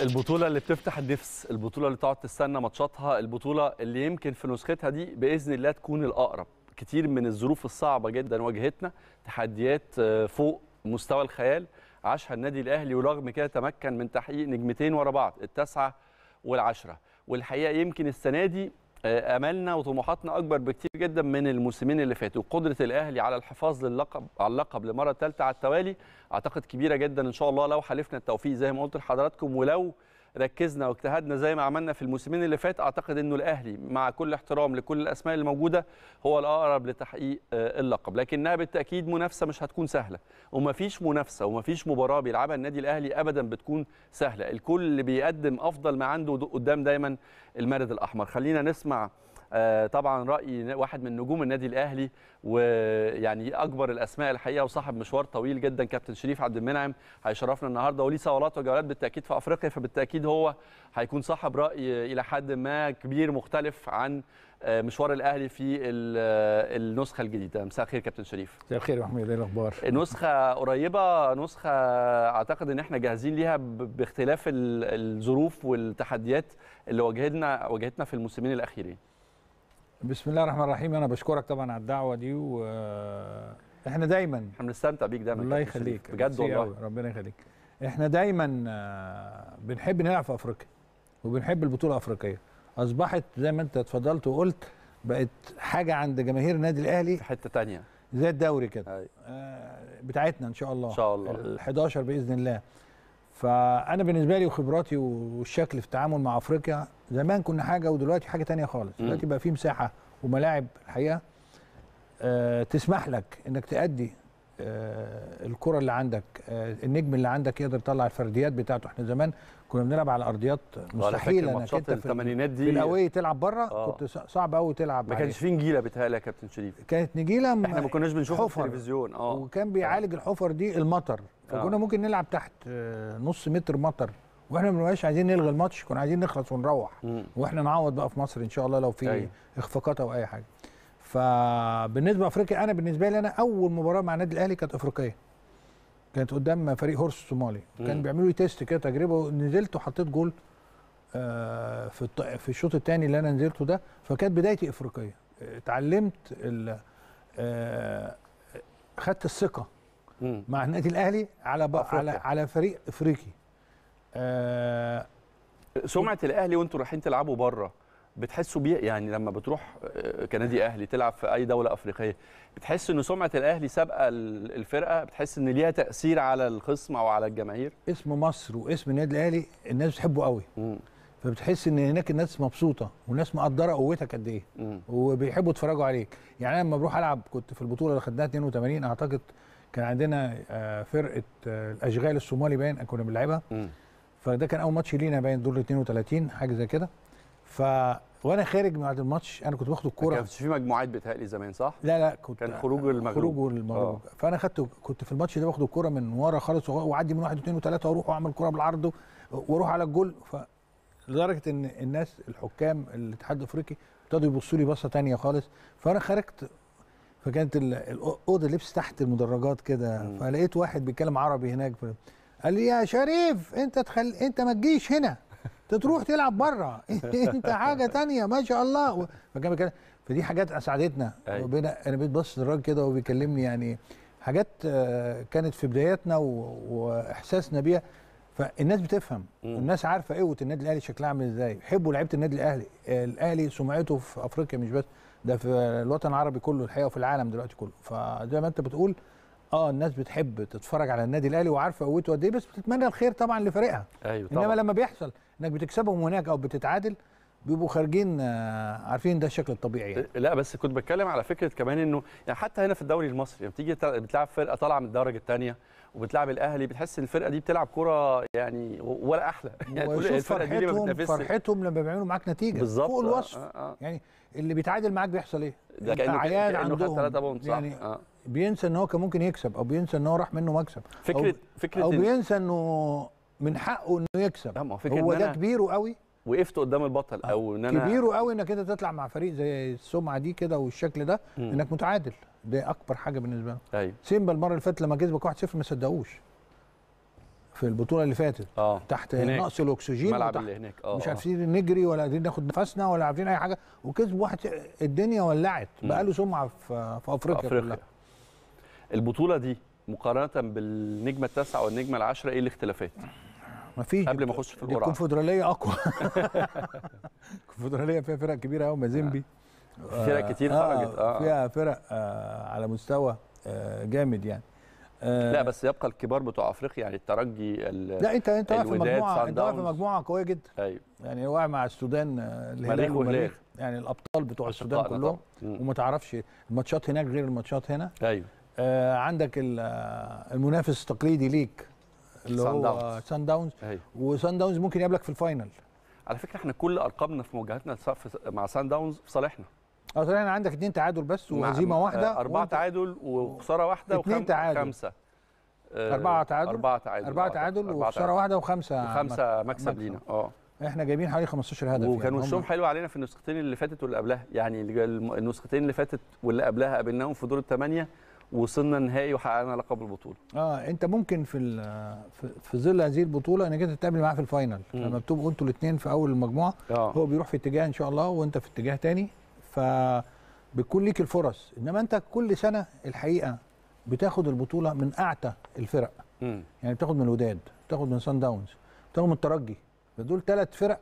البطولة اللي بتفتح النفس، البطولة اللي تقعد تستنى ماتشاتها، البطولة اللي يمكن في نسختها دي بإذن الله تكون الأقرب. كتير من الظروف الصعبة جدا واجهتنا، تحديات فوق مستوى الخيال عاشها النادي الأهلي، ورغم كده تمكن من تحقيق نجمتين ورا بعض، التاسعة والعشرة. والحقيقة يمكن السنة دي أملنا وطموحاتنا أكبر بكتير جدا من الموسمين اللي فاتوا. قدرة الأهلي على الحفاظ للقب على اللقب لمرة ثالثة على التوالي أعتقد كبيرة جدا إن شاء الله، لو حالفنا التوفيق زي ما قلت لحضراتكم، ولو ركزنا واجتهدنا زي ما عملنا في الموسمين اللي فات. أعتقد إنه الأهلي مع كل احترام لكل الأسماء اللي موجودة هو الأقرب لتحقيق اللقب، لكنها بالتأكيد منافسة مش هتكون سهلة، ومفيش منافسة ومفيش مباراة بيلعبها النادي الأهلي أبدا بتكون سهلة. الكل بيقدم أفضل ما عنده قدام دايما المارد الأحمر. خلينا نسمع طبعا رأي واحد من نجوم النادي الأهلي، ويعني أكبر الأسماء الحقيقة وصاحب مشوار طويل جدا، كابتن شريف عبد المنعم هيشرفنا النهارده، وليه صولات وجولات بالتأكيد في أفريقيا، فبالتأكيد هو هيكون صاحب رأي إلى حد ما كبير مختلف عن مشوار الأهلي في النسخة الجديدة. مساء الخير كابتن شريف. مساء الخير يا محمد، ايه الأخبار؟ نسخة قريبة، نسخة أعتقد إن احنا جاهزين ليها باختلاف الظروف والتحديات اللي واجهتنا واجهتنا في الموسمين الأخيرين. بسم الله الرحمن الرحيم. انا بشكرك طبعا على الدعوه دي، واحنا دايما احنا بنستمتع بيك دايما. الله يخليك بجد والله، ربنا يخليك. احنا دايما بنحب نلعب في افريقيا وبنحب البطوله الافريقيه، اصبحت زي ما انت اتفضلت وقلت بقت حاجه عند جماهير النادي الاهلي في حته ثانيه زي الدوري كده بتاعتنا ان شاء الله ان شاء الله الحادي عشر باذن الله. فانا بالنسبه لي وخبراتي والشكل في التعامل مع افريقيا، زمان كنا حاجه ودلوقتي حاجه تانية خالص. دلوقتي بقى في مساحه وملاعب الحقيقه أه تسمح لك انك تأدي أه الكره اللي عندك، أه النجم اللي عندك يقدر يطلع الفرديات بتاعته. احنا زمان كنا بنلعب على ارضيات مستحيل، انك انت في الثمانينات دي في الاوي تلعب بره كنت صعب قوي تلعب. ما كانش في نجيله بتهيألي يا كابتن شريف، كانت نجيله احنا ما كناش بنشوفها في التلفزيون. اه وكان بيعالج الحفر دي المطر، فكنا ممكن نلعب تحت نص متر مطر، واحنا ما بنبقاش عايزين نلغي الماتش، كنا عايزين نخلص ونروح، واحنا نعوض بقى في مصر ان شاء الله لو في اخفاقات او اي حاجه. فبالنسبه لافريقيا، انا بالنسبه لي انا اول مباراه مع النادي الاهلي كانت افريقيه، كانت قدام فريق هورس الصومالي، كان بيعملوا لي تيست كده تجربه، نزلت وحطيت جول آه في في الشوط الثاني اللي انا نزلته ده، فكانت بدايتي افريقيه. اتعلمت آه خدت الثقه مع النادي الاهلي على على على فريق افريقي. آه سمعه الاهلي وانتوا رايحين تلعبوا بره بتحسوا بيه، يعني لما بتروح كنادي اهلي تلعب في اي دوله افريقيه بتحس ان سمعه الاهلي سابقه الفرقه، بتحس ان ليها تاثير على الخصم او على الجماهير. اسم مصر واسم النادي الاهلي الناس بتحبه قوي، فبتحس ان هناك الناس مبسوطه والناس مقدره قوتك قد ايه وبيحبوا يتفرجوا عليك. يعني انا لما بروح العب كنت في البطوله اللي خدناها اثنين وثمانين اعتقد، كان عندنا فرقه الاشغال الصومالي باين كنا بنلعبها، فده كان اول ماتش لينا باين دور ال اثنين وثلاثين حاجه زي كده. ف وانا خارج بعد الماتش انا كنت باخد الكوره. ما كانش في مجموعات بتهيألي زمان صح؟ لا لا كنت كان خروج المغلوب خروج المغلوب فانا خدت كنت في الماتش ده باخد الكوره من ورا خالص واعدي من واحد واثنين وثلاثه واروح واعمل كوره بالعرض واروح على الجول. ف لدرجه ان الناس الحكام الاتحاد الافريقي ابتدوا يبصوا لي بصه ثانيه خالص. فانا خرجت فكانت اوضه اللبس تحت المدرجات كده، فلقيت واحد بيتكلم عربي هناك قال لي يا شريف انت تخل... انت ما تجيش هنا، تروح تلعب بره انت حاجه تانية ما شاء الله. فكان بيتكلم فدي حاجات اسعدتنا. انا بقيت بص للراجل كده وهو بيكلمني، يعني حاجات كانت في بداياتنا و... واحساسنا بيها. فالناس بتفهم والناس عارفه قوه النادي الاهلي شكلها عامل ازاي، بيحبوا لعيبه النادي الاهلي. الاهلي سمعته في افريقيا مش بس ده، في الوطن العربي كله الحقيقه وفي العالم دلوقتي كله. فزي ما انت بتقول اه الناس بتحب تتفرج على النادي الاهلي وعارفه قوته قد ايه، بس بتتمنى الخير طبعا لفريقها. ايوه طبعا. انما لما بيحصل انك بتكسبهم هناك او بتتعادل بيبقوا خارجين عارفين ده الشكل الطبيعي يعني. لا بس كنت بتكلم على فكره كمان انه يعني حتى هنا في الدوري المصري لما يعني بتيجي بتلعب فرقه طالعه من الدرجه الثانيه وبتلعب الاهلي بتحس ان الفرقه دي بتلعب كوره يعني ولا احلى يعني. كل الفرقه دي ما بتنافسش، فرحتهم لما بيعملوا معاك نتيجه بالظبط فوق الوصف. آه آه. يعني اللي بيتعادل معاك بيحصل ايه؟ ده كانه كانه خد ثلاثة بونت صح؟ يعني آه. بينسى ان هو كان ممكن يكسب او بينسى ان هو راح منه مكسب. فكره أو فكره او بينسى انه من حقه انه يكسب. هو ده كبيره قوي، وقفت قدام البطل آه. او ان انا كبيره قوي انك انت تطلع مع فريق زي السمعه دي كده والشكل ده م. انك متعادل، ده اكبر حاجه بالنسبه لهم. ايوه سيمبا المره اللي فاتت لما كسبك واحد صفر ما صدقوش في البطوله اللي فاتت آه. تحت هناك. نقص الاكسجين الملعب اللي هناك آه. مش عارفين نجري ولا قادرين ناخد نفسنا ولا عارفين اي حاجه، وكسب واحد. الدنيا ولعت، بقى له سمعه في, في افريقيا كلها. البطوله دي مقارنه بالنجمه التاسعه والنجمه العاشره ايه الاختلافات؟ مفيش. قبل ما اخش في الجرعه الكونفدراليه اقوى. الكونفدراليه فيها فرق كبيره قوي، مازيمبي فرق كتير خرجت آه. فيها فرق آه على مستوى آه جامد يعني آه. لا بس يبقى الكبار بتوع افريقيا يعني الترجي، لا انت انت واقف في مجموعه انت واقف في مجموعه قويه جدا. ايوه يعني واقع مع السودان الهلال والمريخ يعني الابطال بتوع السودان كلهم، وما تعرفش الماتشات هناك غير الماتشات هنا. ايوه آه عندك المنافس التقليدي ليك اللي هو سان داونز، وسان داونز ممكن يقابلك في الفاينل. على فكره احنا كل ارقامنا في مواجهتنا مع سان داونز في صالحنا. اه صالحنا عندك اثنين تعادل بس وهزيمه واحده، اربعه تعادل وخساره واحده وخمسه اربعه تعادل اربعه تعادل اربعه تعادل وخساره واحده وخمسه وخمسه مكسب لينا. اه احنا جايبين حوالي خمستاشر هدف وكان يعني. وشهم حلو علينا في النسختين اللي فاتت واللي قبلها، يعني النسختين اللي فاتت واللي قبلها قابلناهم في دور الثمانيه وصلنا النهائي وحققنا لقب البطوله. اه انت ممكن في في ظل هذه البطوله انك انت تتقابل معاه في الفاينل، لما بتبقوا انتوا الاثنين في اول المجموعه آه. هو بيروح في اتجاه ان شاء الله وانت في اتجاه ثاني، فبتكون ليك الفرص. انما انت كل سنه الحقيقه بتاخد البطوله من اعتى الفرق م. يعني بتاخد من الوداد، بتاخد من سان داونز، بتاخد من الترجي، فدول ثلاث فرق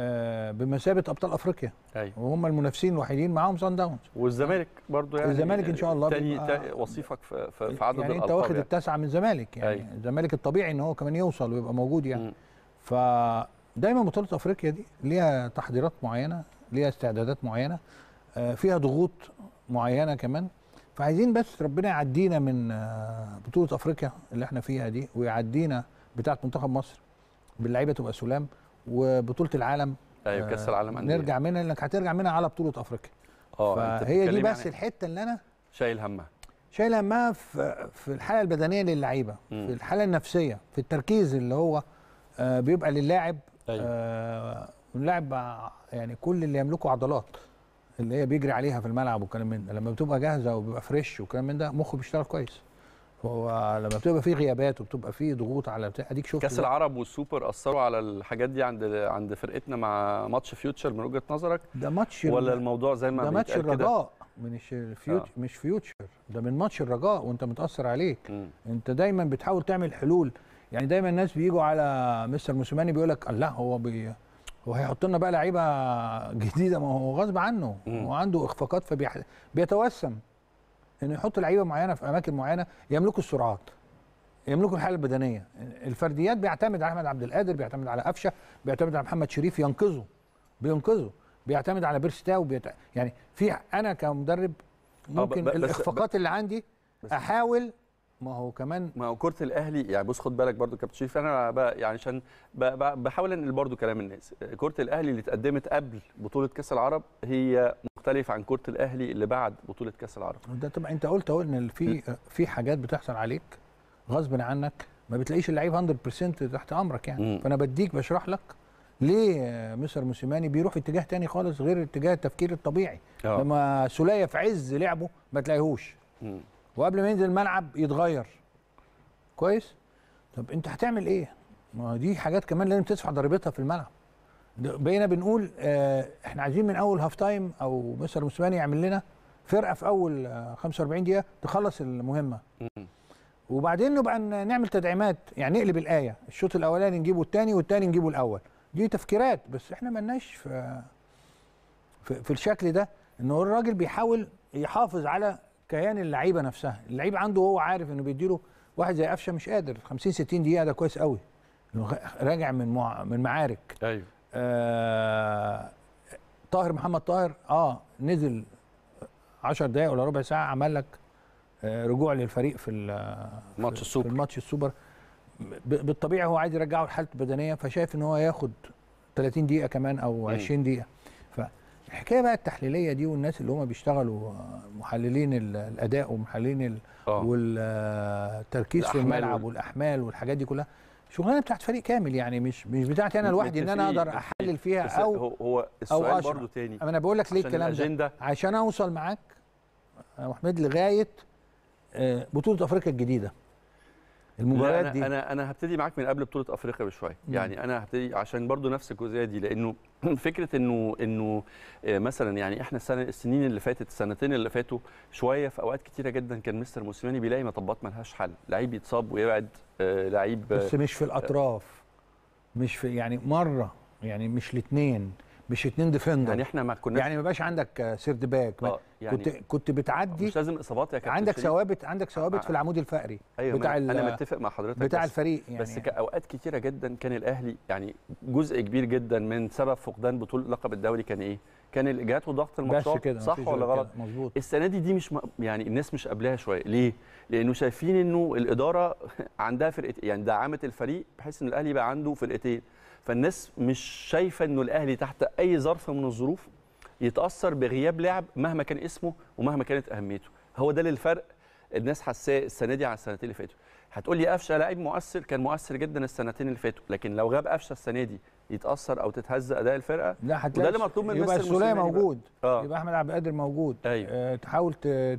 آه بمثابه ابطال افريقيا. ايوه وهم المنافسين الوحيدين معاهم سان داونز والزمالك برضه يعني. الزمالك ان شاء الله تاني وصيفك في, في عدد يعني. انت واخد يعني. التاسعه من الزمالك يعني. أيوة. الزمالك الطبيعي ان هو كمان يوصل ويبقى موجود يعني. فدايما بطوله افريقيا دي ليها تحضيرات معينه، ليها استعدادات معينه آه، فيها ضغوط معينه كمان. فعايزين بس ربنا يعدينا من آه بطوله افريقيا اللي احنا فيها دي، ويعدينا بتاعه منتخب مصر باللعيبه تبقى سلام، وبطوله العالم ايوه كاس العالم انديه نرجع منها، لانك هترجع منها على بطوله افريقيا. اه فهي دي بس يعني الحته اللي انا شايل همها شايل همها في, في الحاله البدنيه للعيبه، في الحاله النفسيه، في التركيز اللي هو آه بيبقى للاعب. ايوه آه اللاعب يعني كل اللي يملكه عضلات اللي هي بيجري عليها في الملعب والكلام من ده، لما بتبقى جاهزه وبيبقى فريش والكلام من ده مخه بيشتغل كويس. هو لما بتبقى فيه غيابات وبتبقى فيه ضغوط على بتاع اديك شفت كاس العرب والسوبر اثروا على الحاجات دي عند عند فرقتنا مع ماتش فيوتشر من وجهه نظرك؟ ده ماتش ولا الموضوع زي ما ده ماتش الرجاء من الفيوتشر آه. مش فيوتشر، ده من ماتش الرجاء وانت متاثر عليك م. انت دايما بتحاول تعمل حلول يعني. دايما الناس بييجوا على مستر موسيماني بيقول لك الله هو بي هو هيحط لنا بقى لعيبه جديده، ما هو غصب عنه وعنده اخفاقات فبيتوسم فبيح... انه يحط لعيبه معينه في اماكن معينه يملكوا السرعات، يملكوا الحاله البدنيه، الفرديات. بيعتمد على احمد عبد القادر، بيعتمد على قفشه، بيعتمد على محمد شريف ينقذه بينقذه، بيعتمد على بيرستاو بيعت... يعني في انا كمدرب ممكن الاخفاقات اللي عندي احاول ما هو كمان ما هو كرة الأهلي يعني. بص خد بالك برضو كابتن شريف، أنا بقى يعني عشان بحاول أنقل برضو كلام الناس، كرة الأهلي اللي اتقدمت قبل بطولة كأس العرب هي مختلفة عن كرة الأهلي اللي بعد بطولة كأس العرب. ده طبعا أنت قلت أهو إن في في حاجات بتحصل عليك غصب عنك، ما بتلاقيش اللعيب مية بالمية تحت أمرك يعني. م. فأنا بديك بشرح لك ليه مستر موسيماني بيروح اتجاه تاني خالص غير اتجاه التفكير الطبيعي. أوه. لما سولية في عز لعبه ما تلاقيهوش، م. وقبل ما ينزل الملعب يتغير كويس. طب انت هتعمل ايه؟ ما دي حاجات كمان لازم تدفع ضريبتها في الملعب. بقينا بنقول اه احنا عايزين من اول هاف تايم او مستر موسيماني يعمل لنا فرقه في اول اه خمسة وأربعين دقيقه تخلص المهمه، وبعدين نبقى نعمل تدعيمات يعني، نقلب الايه، الشوط الاولاني نجيبه الثاني والثاني نجيبه الاول. دي تفكيرات بس احنا مالناش في, في في الشكل ده. ان هو الراجل بيحاول يحافظ على كيان اللعيبه نفسها، اللعيب عنده هو عارف انه بيديله واحد زي قفشه مش قادر خمسين ستين دقيقه، ده كويس قوي راجع من مع... من معارك. ايوه آه... طاهر محمد طاهر اه نزل عشر دقائق ولا ربع ساعه عمل لك آه رجوع للفريق في الماتش السوبر. في الماتش السوبر ب... بالطبيعي هو عايز يرجعه لحالته البدنيه، فشايف ان هو ياخد ثلاثين دقيقه كمان او عشرين دقيقه. الحكايه بقى التحليليه دي والناس اللي هم بيشتغلوا محللين الاداء ومحللين والتركيز في الملعب والاحمال والحاجات دي كلها شغلانه بتاعت فريق كامل يعني، مش مش بتاعتي انا لوحدي ان انا اقدر احلل فيها او هو السؤال برضه تاني. انا بقول لك ليه الكلام ده؟ عشان اوصل معاك يا احمد لغايه بطوله افريقيا الجديده. المباريات دي انا انا هبتدي معاك من قبل بطوله افريقيا بشويه يعني. انا هبتدي عشان برضو نفس الجزئيه دي، لانه فكره انه انه مثلا يعني احنا السنه السنين اللي فاتت السنتين اللي فاتوا شويه في اوقات كتيره جدا كان مستر موسيماني بيلاقي مطبات ملهاش حل، لعيب يتصاب ويبعد آه لعيب بس مش في الاطراف، مش في يعني مره يعني مش الاثنين مش اتنين ديفندر يعني. احنا ما كناش يعني ما بقاش عندك سيرد باك آه يعني، كنت كنت بتعدي مش لازم اصابات يا كابتن، عندك ثوابت، عندك ثوابت في العمود الفقري. أيوة بتاع انا متفق مع حضرتك بتاع بس الفريق يعني. بس اوقات كتيره جدا كان الاهلي يعني جزء كبير جدا من سبب فقدان بطوله لقب الدوري كان ايه؟ كان الاجهاد وضغط الماتشات، صح ولا غلط؟ مظبوط. السنه دي دي مش م... يعني الناس مش قابلاها شويه، ليه؟ لانه شايفين انه الاداره عندها فرقتين يعني، دعمت الفريق بحيث ان الاهلي بقى عنده فرقتين، فالناس مش شايفه انه الاهلي تحت اي ظرف من الظروف يتاثر بغياب لاعب مهما كان اسمه ومهما كانت اهميته. هو ده الفرق الناس حاساه السنه دي عن السنتين اللي فاتوا. هتقول لي قفشه لاعب مؤثر، كان مؤثر جدا السنتين اللي فاتوا، لكن لو غاب قفشه السنه دي يتاثر او تتهز اداء الفرقه؟ لا هتلاقي وده اللي مطلوب من مستر موسيماني، يبقى السوليه موجود آه. يبقى احمد عبد القادر موجود. أيوة. أه تحاول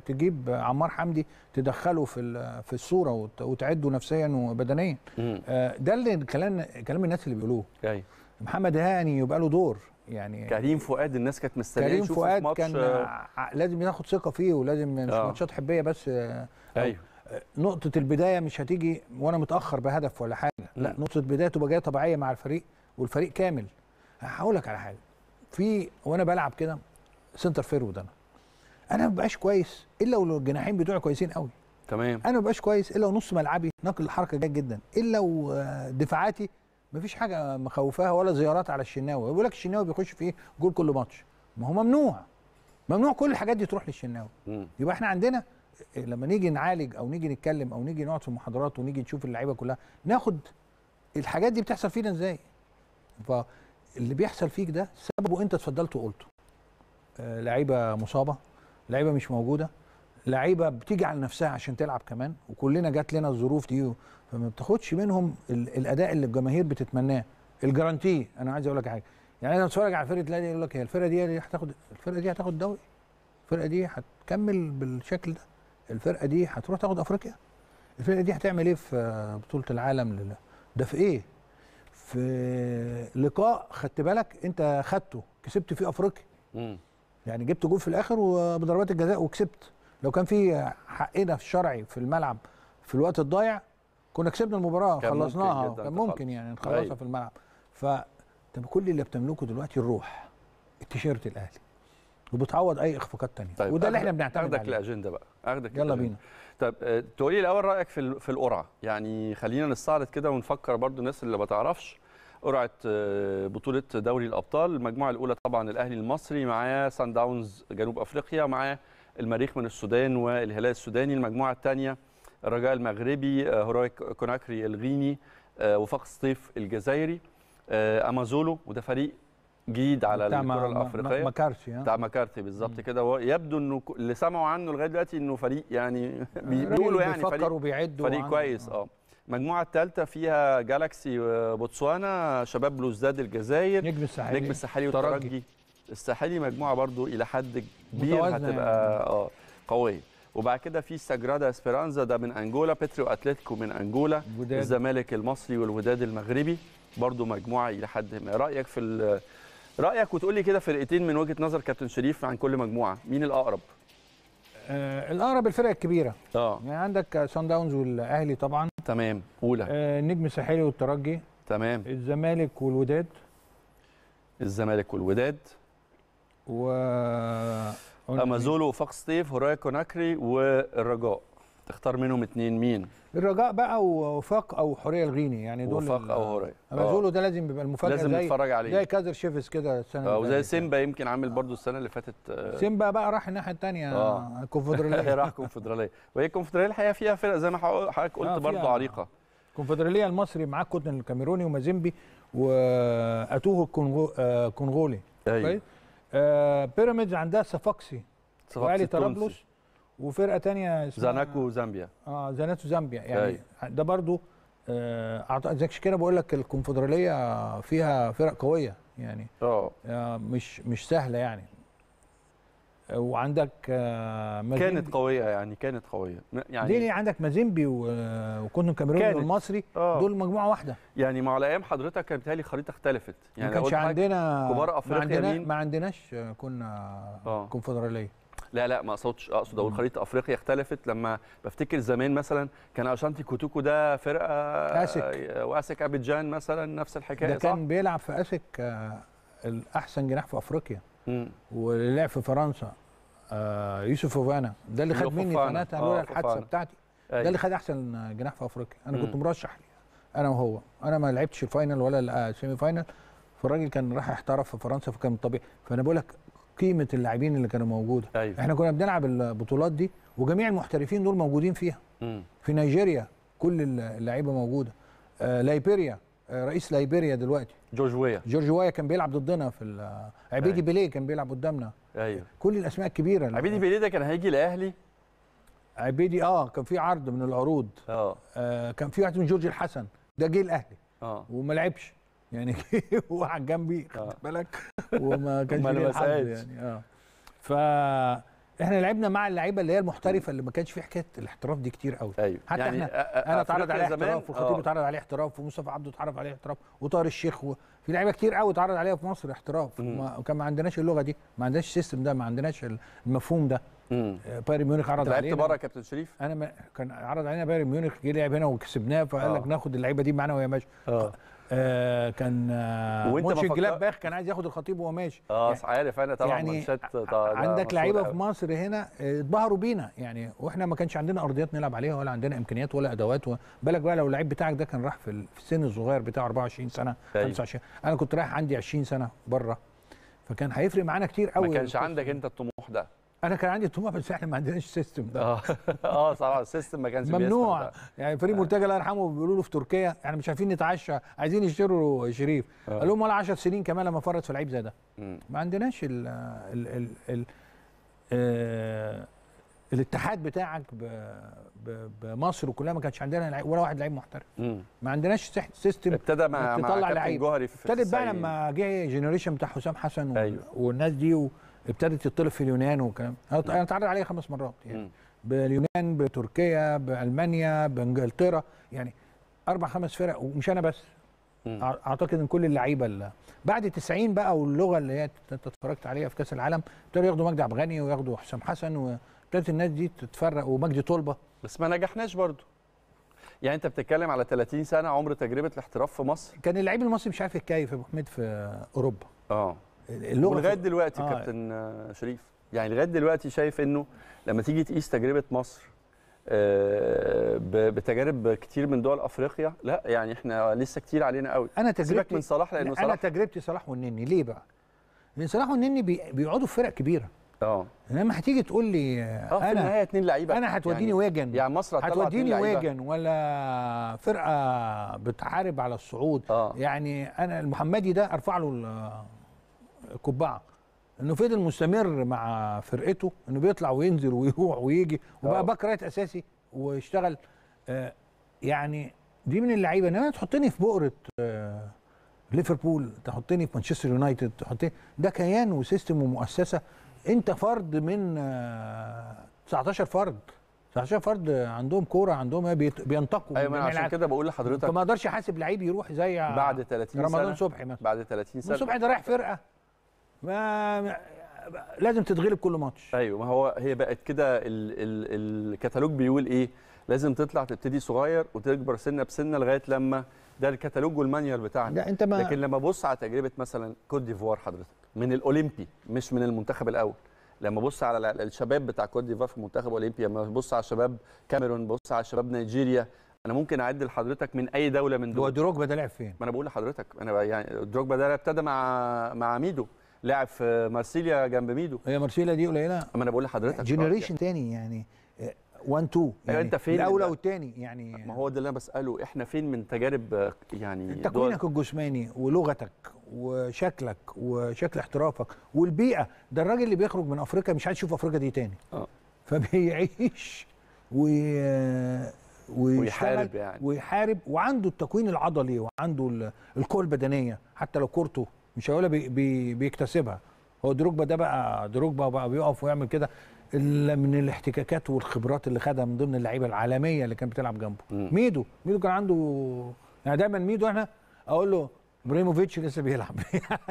تجيب عمار حمدي تدخله في في الصوره وتعده نفسيا وبدنيا. أه ده اللي كلام كلام الناس اللي بيقولوه. أيوة. محمد هاني يبقى له دور يعني. كريم فؤاد الناس كانت مستنيه تشوف ماتش، كريم فؤاد كان آه. لازم ياخد ثقه فيه ولازم مش آه. ماتشات حبيه بس. آه ايوه نقطه البدايه مش هتيجي وانا متاخر بهدف ولا حاجه، لا نقطه بدايه تبقى جايه طبيعيه مع الفريق والفريق كامل. هقول لك على حاجه، في وانا بلعب كده سنتر فيرود انا انا ما ببقاش كويس الا لو الجناحين بتوعي كويسين قوي، تمام. انا ما ببقاش كويس الا لو نص ملعبي نقل الحركه جيد جدا، الا لو دفاعاتي ما فيش حاجه مخوفاها ولا زيارات على الشناوي. بيقول لك الشناوي بيخش في ايه؟ جول كل ماتش. ما هو ممنوع، ممنوع كل الحاجات دي تروح للشناوي. يبقى احنا عندنا لما نيجي نعالج او نيجي نتكلم او نيجي نقعد في محاضرات ونيجي نشوف اللعيبه كلها ناخد الحاجات دي بتحصل فينا ازاي. فاللي بيحصل فيك ده سببه انت اتفضلت وقلته. آه لعيبه مصابه، لعيبه مش موجوده، لعيبه بتيجي على نفسها عشان تلعب كمان، وكلنا جات لنا الظروف دي فما بتاخدش منهم الاداء اللي الجماهير بتتمناه، الجرانتيه. انا عايز اقول لك حاجه يعني، انا بتفرج على فرقه الاهلي يقول لك هي الفرقه دي هتاخد، الفرقه دي هتاخد دوري، الفرقه دي هتكمل بالشكل ده، الفرقه دي هتروح تاخد افريقيا، الفرقه دي هتعمل ايه في بطوله العالم ده، في ايه؟ في لقاء خدت بالك انت خدته كسبت فيه افريقيا يعني، جبت جول في الاخر وبضربات الجزاء وكسبت. لو كان في حقنا في الشرعي في الملعب في الوقت الضايع كنا كسبنا المباراه، خلصناها ممكن، كان ممكن يعني نخلصها أيوه. في الملعب. فانت كل اللي بتملكه دلوقتي الروح، التيشيرت الاهلي، وبتعوض اي اخفاقات ثانيه. طيب وده اللي احنا بنعتمد عليه. اخدك الاجنده بقى، اخدك يلا بينا. طب تقول لي الاول رايك في في القرعه يعني، خلينا نستعرض كده ونفكر برضو الناس اللي ما تعرفش قرعه بطوله دوري الابطال. المجموعه الاولى طبعا الاهلي المصري معاه سان داونز جنوب افريقيا، معاه المريخ من السودان والهلال السوداني. المجموعه الثانيه الرجاء المغربي، هوراي كوناكري الغيني، وفاق السطيف الجزائري، امازولو، وده فريق جديد على الكره الافريقيه مكارتي بتاع مكارتي بالظبط كده. يبدو انه اللي سمعوا عنه لغايه دلوقتي انه فريق يعني بيقولوا يعني فريق, فريق كويس. اه المجموعه الثالثه فيها جالاكسي بوتسوانا، شباب بلوزداد الجزائر، نجم الساحلي نجم الساحلي والترجي الساحلي. مجموعه برضو الى حد كبير هتبقى يعني اه قويه. وبعد كده في ساجرادا اسبيرانزا ده من انجولا، بيتريو اتلتيكو من انجولا، الزمالك المصري والوداد المغربي، برضو مجموعه الى حد ما. رايك في رايك وتقول لي كده فرقتين من وجهه نظر كابتن شريف عن كل مجموعه، مين الاقرب؟ آه الاقرب الفرق الكبيره. اه يعني عندك سان داونز والاهلي طبعا، تمام، اولى. آه نجم الساحلي والترجي، تمام. الزمالك والوداد، الزمالك والوداد، و امازولو وفاق سطيف، هوراي كوناكري والرجاء. تختار منهم اتنين مين؟ الرجاء بقى ووفاق او حوريه الغيني، يعني دول وفاق او هوراي. امازولو ده لازم بيبقى المفاجاه، لازم نتفرج عليه زي كازر شيفس كده السنه اللي فاتت، وزي سيمبا يمكن عامل برضو السنه اللي فاتت. سيمبا بقى راح الناحيه الثانيه الكونفدراليه راح الكونفدراليه، وهي الكونفدراليه الحقيقه فيها فرق زي ما حضرتك قلت برضو عريقه. الكونفدراليه المصري معاه كوتن الكاميروني ومازيمبي واتوهو الكونغولي، ايوه. آه بيراميدز عندها صفاقسي وعلي طرابلس، وفرقه ثانيه اسمها زاناكو زامبيا. اه زاناتو زامبيا يعني أي. ده برضو آه اعتقد زي كده بقول لك الكونفدراليه فيها فرق قويه يعني اه مش مش سهله يعني. وعندك آه كانت قويه يعني كانت قويه يعني دي عندك مازيمبي وكونو الكاميروني والمصري، دول مجموعه واحده يعني. مع الايام حضرتك كانت بتهيألي الخريطه اختلفت يعني، ما كانش عندنا كبار افريقيا، ما, عندنا ما عندناش كنا كونفدراليه. لا لا ما اقصدش، اقصد اقول خريطه افريقيا اختلفت. لما بفتكر زمان مثلا كان اشانتي كوتوكو ده فرقه، اسك واسك ابيجان مثلا نفس الحكايه، ده كان بيلعب في اسك آه الاحسن جناح في افريقيا، واللي لعب في فرنسا آه يوسف فوفانا، ده اللي خد مني ثلاثه لولا الحادثه بتاعتي، ده اللي خد احسن جناح في افريقيا. انا مم. كنت مرشح ليه انا وهو، انا ما لعبتش الفاينل ولا السيمي فاينل، فالراجل كان راح احترف في فرنسا فكان طبيعي. فانا بقول لك قيمه اللاعبين اللي كانوا موجوده، أيوة. احنا كنا بنلعب البطولات دي وجميع المحترفين دول موجودين فيها. مم. في نيجيريا كل اللعيبه موجوده، آه ليبيريا رئيس ليبيريا دلوقتي جورج ويا، جورج ويا كان بيلعب ضدنا في عبيدي أيوة. بيليه كان بيلعب قدامنا، ايوه. كل الاسماء الكبيره. عبيدي بيليه ده كان هيجي الاهلي، عبيدي اه كان في عرض من العروض أوه. اه كان في واحد من جورج الحسن ده جه الاهلي اه وما لعبش يعني هو على جنبي خد بالك وما كانش يعني اه ف احنا لعبنا مع اللعيبه اللي هي المحترفه اللي ما كانش في حكايه الاحتراف دي كتير قوي، أيوة. حتى يعني احنا انا اتعرض عليها احتراف، والخطيب اتعرض عليه احتراف، ومصطفى عبده اتعرض عليه احتراف، وطاهر الشيخ و... في لعيبه كتير قوي اتعرض عليها في مصر احتراف، وكان ما عندناش اللغه دي، ما عندناش السيستم ده، ما عندناش المفهوم ده. بايرن ميونخ عرض علينا، لعبت بره يا كابتن شريف؟ انا ما... كان عرض علينا بايرن ميونخ، جه لعب هنا وكسبناه، فقال لك ناخد اللعيبه دي معانا وهي ماشيه. آه كان آه ماتش الجلاب باخ كان عايز ياخد الخطيب وهو ماشي. اه يعني عارف انا طبعا يعني ماتشات عندك لعيبه في مصر هنا اتبهروا بينا يعني، واحنا ما كانش عندنا ارضيات نلعب عليها ولا عندنا امكانيات ولا ادوات. بالك بقى لو اللعيب بتاعك ده كان راح في السن الصغير بتاع اربعة وعشرين سنه خمسة وعشرين، انا كنت رايح عندي عشرين سنه بره، فكان هيفرق معانا كتير قوي. ما كانش عندك انت الطموح ده؟ انا كان عندي طموح بس احنا ما عندناش السيستم ده. اه اه صراحه السيستم ما كانش ممنوع يعني. فريق مرتجى الله يرحمه بيقولوا له في تركيا احنا مش عارفين نتعشى، عايزين يشتروا شريف، قال لهم ولا عشر سنين كمان لما فرط في لعيب زي ده. ما عندناش ال ال ال ال ال الاتحاد بتاعك بمصر وكلها، ما كانش عندنا ولا واحد لعيب محترف، ما عندناش سيستم. ابتدى مع كابتن جوهري في ابتدت بقى لما جه جنريشن بتاع حسام حسن أيوه. والناس دي و ابتدت تطلب في اليونان والكلام. انا اتعرض عليها خمس مرات يعني م. باليونان، بتركيا، بالمانيا، بانجلترا، يعني اربع خمس فرق ومش انا بس. م. اعتقد ان كل اللعيبه بعد تسعين بقى واللغه اللي هي انت اتفرجت عليها في كاس العالم ابتدوا ياخدوا مجدي عبد الغني وياخدوا حسام حسن، وابتدت الناس دي تتفرق ومجدي طلبه، بس ما نجحناش برضه يعني. انت بتتكلم على ثلاثين سنه عمر تجربه الاحتراف في مصر، كان اللعيب المصري مش عارف يتكيف يا ابو حميد في اوروبا. اه لغايه دلوقتي آه. كابتن شريف يعني لغايه دلوقتي شايف انه لما تيجي تقيس تجربه مصر بتجارب كتير من دول افريقيا، لا يعني احنا لسه كتير علينا قوي. انا تجربتي من صلاح، لانه صلاح انا تجربتي صلاح والنني ليه بقى؟ لان صلاح والنني بيقعدوا في فرق كبيره اه انما هتيجي تقول لي انا في النهايه اتنين لعيبه، انا هتوديني يعني ويجن، يعني مصر هتوديني ويجن ولا فرقه بتحارب على الصعود. أوه. يعني انا المحمدي ده ارفع له القبعه انه فضل مستمر مع فرقته، انه بيطلع وينزل ويروح ويجي وبقى باك رايت اساسي ويشتغل. آه يعني دي من اللعيبه. انما تحطني في بؤره آه ليفربول، تحطني في مانشستر يونايتد، تحطني ده كيان وسيستم ومؤسسه. انت فرد من تسعتاشر فرد، تسعتاشر فرد عندهم كوره، عندهم بينتقوا. ايوه عشان كده بقول لحضرتك فما اقدرش احاسب لعيب يروح زي بعد ثلاثين سنه رمضان صبحي مثلا. بعد ثلاثين سنه صبحي ده رايح فرقه ما لازم تتغلب كل ماتش. ايوه ما هو هي بقت كده الكتالوج بيقول ايه، لازم تطلع تبتدي صغير وتكبر سنه بسنه لغايه لما ده الكتالوج والمانيال بتاعنا. انت ما لكن لما بص على تجربه مثلا كوت ديفوار حضرتك من الاولمبي مش من المنتخب الاول، لما بص على الشباب بتاع كوت ديفوار في المنتخب الاولمبي، لما بص على شباب كاميرون، بص على شباب نيجيريا، انا ممكن اعد لحضرتك من اي دوله من دول. هو دروجبا ده لعب فين؟ ما انا بقول لحضرتك انا يعني دروجبا ده ابتدى مع مع ميدو، لعب في مارسيليا جنب ميدو. هي مارسيليا دي قليله. ما انا بقول لحضرتك جنريشن تاني يعني واحد اتنين يعني انت فين الاولى والثاني يعني. ما هو ده اللي انا بساله، احنا فين من تجارب يعني تكوينك الجسماني ولغتك وشكلك وشكل احترافك والبيئه. ده الراجل اللي بيخرج من افريقيا مش عايز يشوف افريقيا دي تاني. اه فبيعيش ويحارب يعني ويحارب، وعنده التكوين العضلي وعنده القوه البدنيه، حتى لو كورته مش هيقولها بي بي بيكتسبها. هو دروجبا ده بقى دروجبا بقى بيقف ويعمل كده من الاحتكاكات والخبرات اللي خدها من ضمن اللعيبه العالميه اللي كان بتلعب جنبه. مم. ميدو ميدو كان عنده يعني دايما ميدو احنا اقول له ابراهيموفيتش لسه بيلعب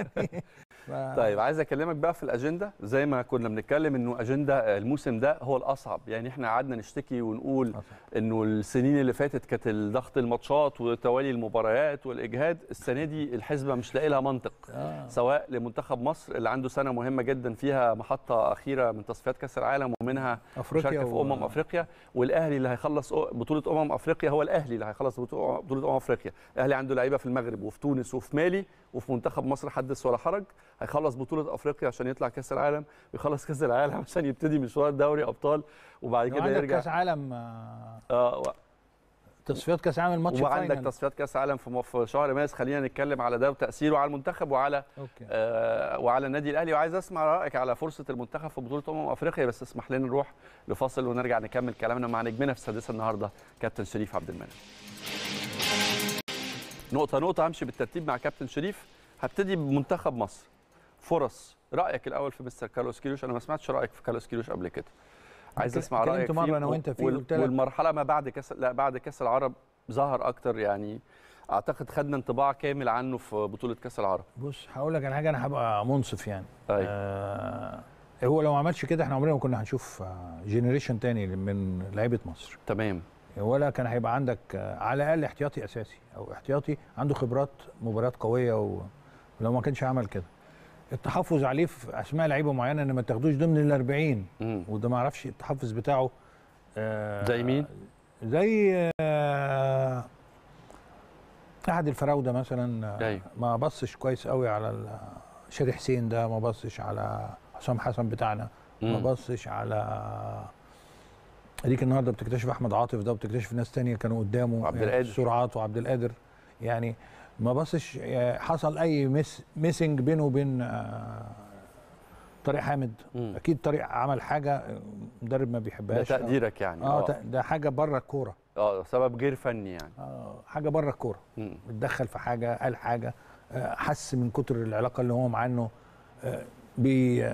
يعني ف... طيب عايز اكلمك بقى في الاجنده، زي ما كنا بنتكلم انه اجنده الموسم ده هو الاصعب. يعني احنا قعدنا نشتكي ونقول انه السنين اللي فاتت كانت ضغط الماتشات وتوالي المباريات والاجهاد. السنه دي الحسبه مش لاقي لها منطق. آه. سواء لمنتخب مصر اللي عنده سنه مهمه جدا فيها محطه اخيره من تصفيات كاس العالم ومنها مشاركه في امم افريقيا، والاهلي اللي هيخلص بطوله امم افريقيا. هو الاهلي اللي هيخلص بطوله امم افريقيا، الاهلي عنده لعيبه في المغرب وفي تونس وفي مالي وفي منتخب مصر حدث ولا حرج. هيخلص بطوله افريقيا عشان يطلع كاس العالم، ويخلص كاس العالم عشان يبتدي مشوار دوري ابطال، وبعد كده يرجع كاس عالم. اه تصفيات كاس عالم الماتش الفاينل، وعندك تصفيات كاس عالم في شهر مارس. خلينا نتكلم على ده وتاثيره على المنتخب وعلى آه وعلى النادي الاهلي، وعايز اسمع رايك على فرصه المنتخب في بطوله امم افريقيا. بس اسمح لنا نروح لفاصل ونرجع نكمل كلامنا مع نجمنا في السادسه النهارده كابتن شريف عبد المنعم. نقطه نقطه همشي بالترتيب مع كابتن شريف. هبتدي بمنتخب مصر، فرص رايك الاول في مستر كارلوس كيروش. انا ما سمعتش رايك في كارلوس كيروش قبل كده، عايز اسمع رايك فيه. مره انا وانت فيه والمرحله ما بعد كاس لا بعد كاس العرب ظهر اكتر، يعني اعتقد خدنا انطباع كامل عنه في بطوله كاس العرب. بص هقول لك على حاجه، انا هبقى منصف يعني. أيوة. آه هو لو ما عملش كده احنا عمرنا ما كنا هنشوف جينيريشن تاني من لعيبه مصر. تمام. ولا كان هيبقى عندك على الاقل احتياطي اساسي او احتياطي عنده خبرات مباريات قويه. و... لو ما كانش عمل كده التحفظ عليه في اسماء لعيبه معينه ان ما تاخدوش ضمن ال أربعين، وده ما اعرفش التحفظ بتاعه. آه زي مين؟ زي آه احد الفراوده مثلا. آه ما بصش كويس قوي على شادي حسين ده، ما بصش على حسام حسن بتاعنا، مم. ما بصش على اديك النهارده بتكتشف احمد عاطف ده، وبتكتشف ناس ثانيه كانوا قدامه، عبد القادر سرعات وعبد القادر. يعني ما بصش حصل اي ميس ميسنج بينه وبين طارق حامد. مم. اكيد طارق عمل حاجه المدرب ما بيحبهاش. ده تقديرك يعني؟ اه ده حاجه بره الكوره. اه سبب غير فني يعني. اه حاجه بره الكوره، اتدخل في حاجه، قال حاجه، حس من كتر العلاقه اللي هو معاه انه بي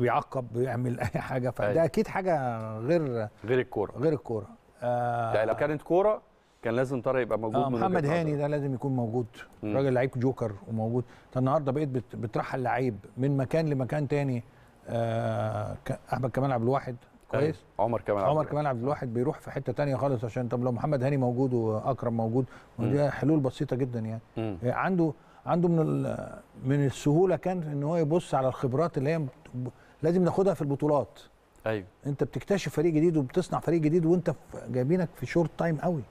بيعقب بيعمل اي حاجه. فده اكيد حاجه غير غير الكوره غير الكوره آه يعني لو كانت كوره كان لازم طارق يبقى موجود. آه محمد هاني ده لازم يكون موجود، راجل لعيب جوكر وموجود. انت النهارده بقيت بت بترحل لعيب من مكان لمكان تاني. آه احمد كمال عبد الواحد كويس، عمر كمال عمر كمال عبد الواحد بيروح في حته تانيه خالص. عشان طب لو محمد هاني موجود واكرم موجود، ودي حلول بسيطه جدا يعني. مم. عنده عنده من من السهوله كان ان هو يبص على الخبرات اللي هي لازم ناخدها في البطولات. ايوه انت بتكتشف فريق جديد وبتصنع فريق جديد، وانت جايبينك في شورت تايم قوي،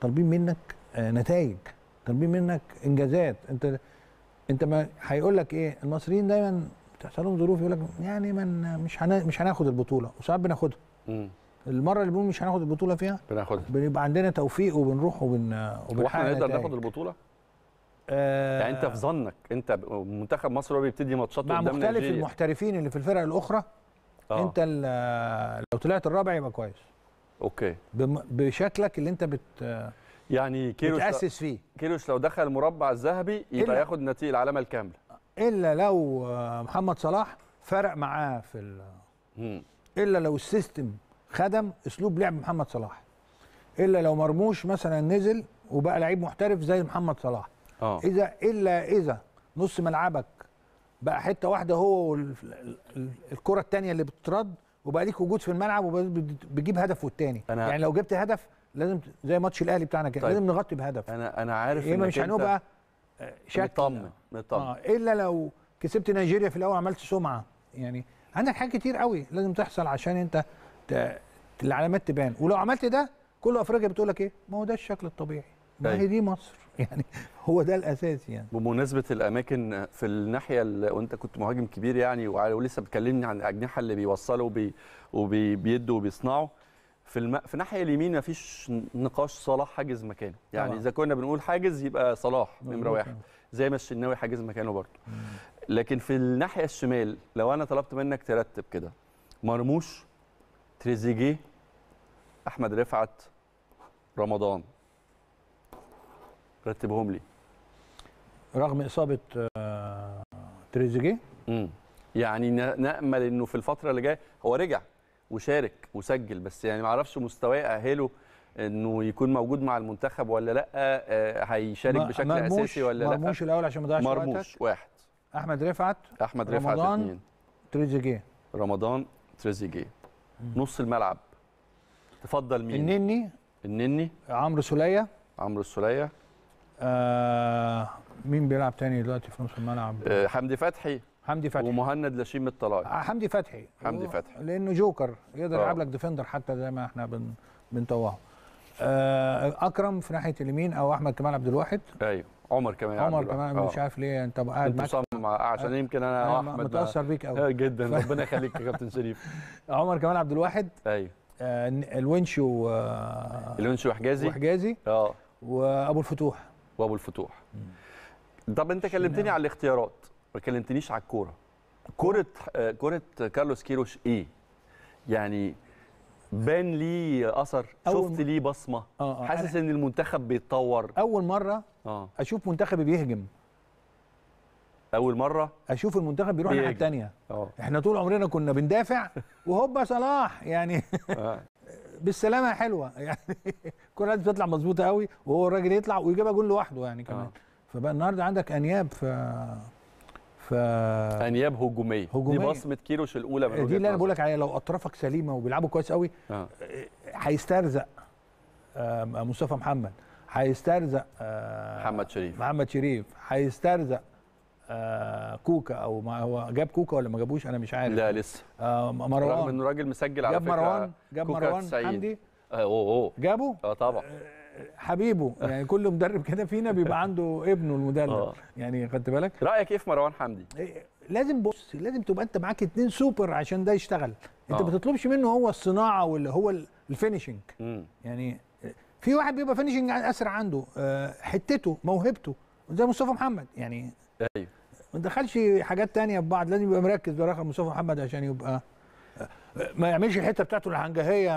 طالبين منك نتائج، طالبين منك انجازات. انت انت ما هيقول لك ايه المصريين دايما بتحصلهم ظروف يقول لك يعني من مش هن... مش هناخد البطوله، وساعات بناخدها. امم المره اللي بنقول مش هناخد البطوله فيها بناخدها، بيبقى عندنا توفيق وبنروح وبن وبنحقق. نقدر ناخد البطوله؟ آه يعني انت في ظنك انت منتخب مصر وهو بيبتدي ماتشات قدام مع مختلف المحترفين اللي في الفرق الاخرى. آه. انت لو طلعت الرابع يبقى كويس. اوكي. بشكلك اللي انت بت يعني كيروش بتأسس فيه. كيروش لو دخل المربع الذهبي يبقى ياخد نتيجه العلامه الكامله، الا لو محمد صلاح فرق معاه في ال... الا لو السيستم خدم اسلوب لعب محمد صلاح، الا لو مرموش مثلا نزل وبقى لعيب محترف زي محمد صلاح. أوه. اذا الا اذا نص ملعبك بقى حته واحده هو الكره الثانيه اللي بتترد وبقى ليك وجود في الملعب وبتجيب هدف والثاني. يعني لو جبت هدف لازم زي ماتش الاهلي بتاعنا كده. طيب. لازم نغطي بهدف. انا انا عارف ان مش هنبقى شكل مطمن مطمن. آه. الا لو كسبت نيجيريا في الاول عملت سمعه. يعني عندك حاجات كتير قوي لازم تحصل عشان انت ت... العلامات تبان، ولو عملت ده كل افريقيا بتقول لك ايه؟ ما هو ده الشكل الطبيعي، ما هي دي مصر، يعني هو ده الاساس. يعني بمناسبه الاماكن في الناحيه اللي وانت كنت مهاجم كبير يعني، ولسه بتكلمني عن الاجنحه اللي بيوصلوا وبي... وبيدوا وبيصنعوا في الم... في الناحيه اليمين مفيش نقاش، صلاح حاجز مكانه. يعني طبعا. اذا كنا بنقول حاجز يبقى صلاح نمره واحد، زي ما الشناوي حاجز مكانه برضه. لكن في الناحيه الشمال لو انا طلبت منك ترتب كده مرموش، تريزيجيه، احمد رفعت، رمضان، رتبهم لي. رغم اصابه آه... تريزيجيه يعني نامل انه في الفتره اللي جايه هو رجع وشارك وسجل، بس يعني ما اعرفش مستواه يأهله انه يكون موجود مع المنتخب ولا لا. آه هيشارك بشكل اساسي ولا لا؟ مرموش الاول عشان ما اضيعش وقتك. مرموش واحد، احمد رفعت، احمد رفعت اثنين، تريزيجيه، رمضان، تريزيجيه. نص الملعب تفضل مين؟ النني، النني، عمرو سوليه، عمرو السوليه. آه مين بيلعب تاني دلوقتي في نص الملعب؟ آه حمدي فتحي، حمدي فتحي ومهند لاشين الطلاعي. حمدي فتحي حمدي فتحي لانه جوكر يقدر يلعب لك ديفندر حتى زي ما احنا بن بنطوعه. آه اكرم في ناحيه اليمين او احمد كمال عبد الواحد. ايوه عمر كمان عمر كمان مش عارف ليه انت قاعد معاك عشان يمكن انا احمد متاثر بيك قوي جدا. ربنا يخليك يا كابتن شريف. عمر كمال عبد الواحد. ايوه. آه الونشو آه الونشو وحجازي وحجازي اه وابو الفتوح وابو الفتوح. مم. طب انت كلمتني على الاختيارات ما كلمتنيش على الكوره. كوره كوره كارلوس كيروش ايه؟ يعني بان ليه اثر، شفت ليه بصمه، آه آه حاسس ان المنتخب بيتطور. اول مره آه. اشوف منتخبي بيهجم، اول مره اشوف المنتخب بيروح الناحيه الثانيه. احنا طول عمرنا كنا بندافع وهوبا صلاح يعني آه. بالسلامه حلوه يعني. كنا بتطلع مظبوطه قوي وهو الراجل يطلع ويجيبها جول لوحده يعني كمان. آه. فبقى النهارده عندك انياب ف ف انياب هجوميه. دي بصمه كيروش الاولى من وجهه نظري. دي اللي انا بقول لك عليها. لو اطرافك سليمه وبيلعبوا كويس قوي هيسترزق آه. مصطفى محمد هيسترزق آه. محمد شريف، محمد شريف هيسترزق آه كوكا. او ما هو جاب كوكا ولا ما جابوش انا مش عارف. لا لسه. آه مروان، رغم انه راجل مسجل على فكره. جاب مروان، جاب مروان حمدي. اه اوه جابه اه طبعا حبيبه. يعني كل مدرب كده فينا بيبقى عنده ابنه المدرب. آه. يعني خدت بالك؟ رايك ايه في مروان حمدي؟ لازم بص لازم تبقى انت معاك اتنين سوبر عشان ده يشتغل. انت آه. ما بتطلبش منه هو الصناعه واللي هو الفينشنج. يعني في واحد بيبقى فينشنج اسرع عنده، آه حتته موهبته زي مصطفى محمد يعني. ايوه. ما تدخلش حاجات ثانيه في بعض، لازم يبقى مركز برقم مصطفى محمد عشان يبقى ما يعملش الحته بتاعته الهنجهيه.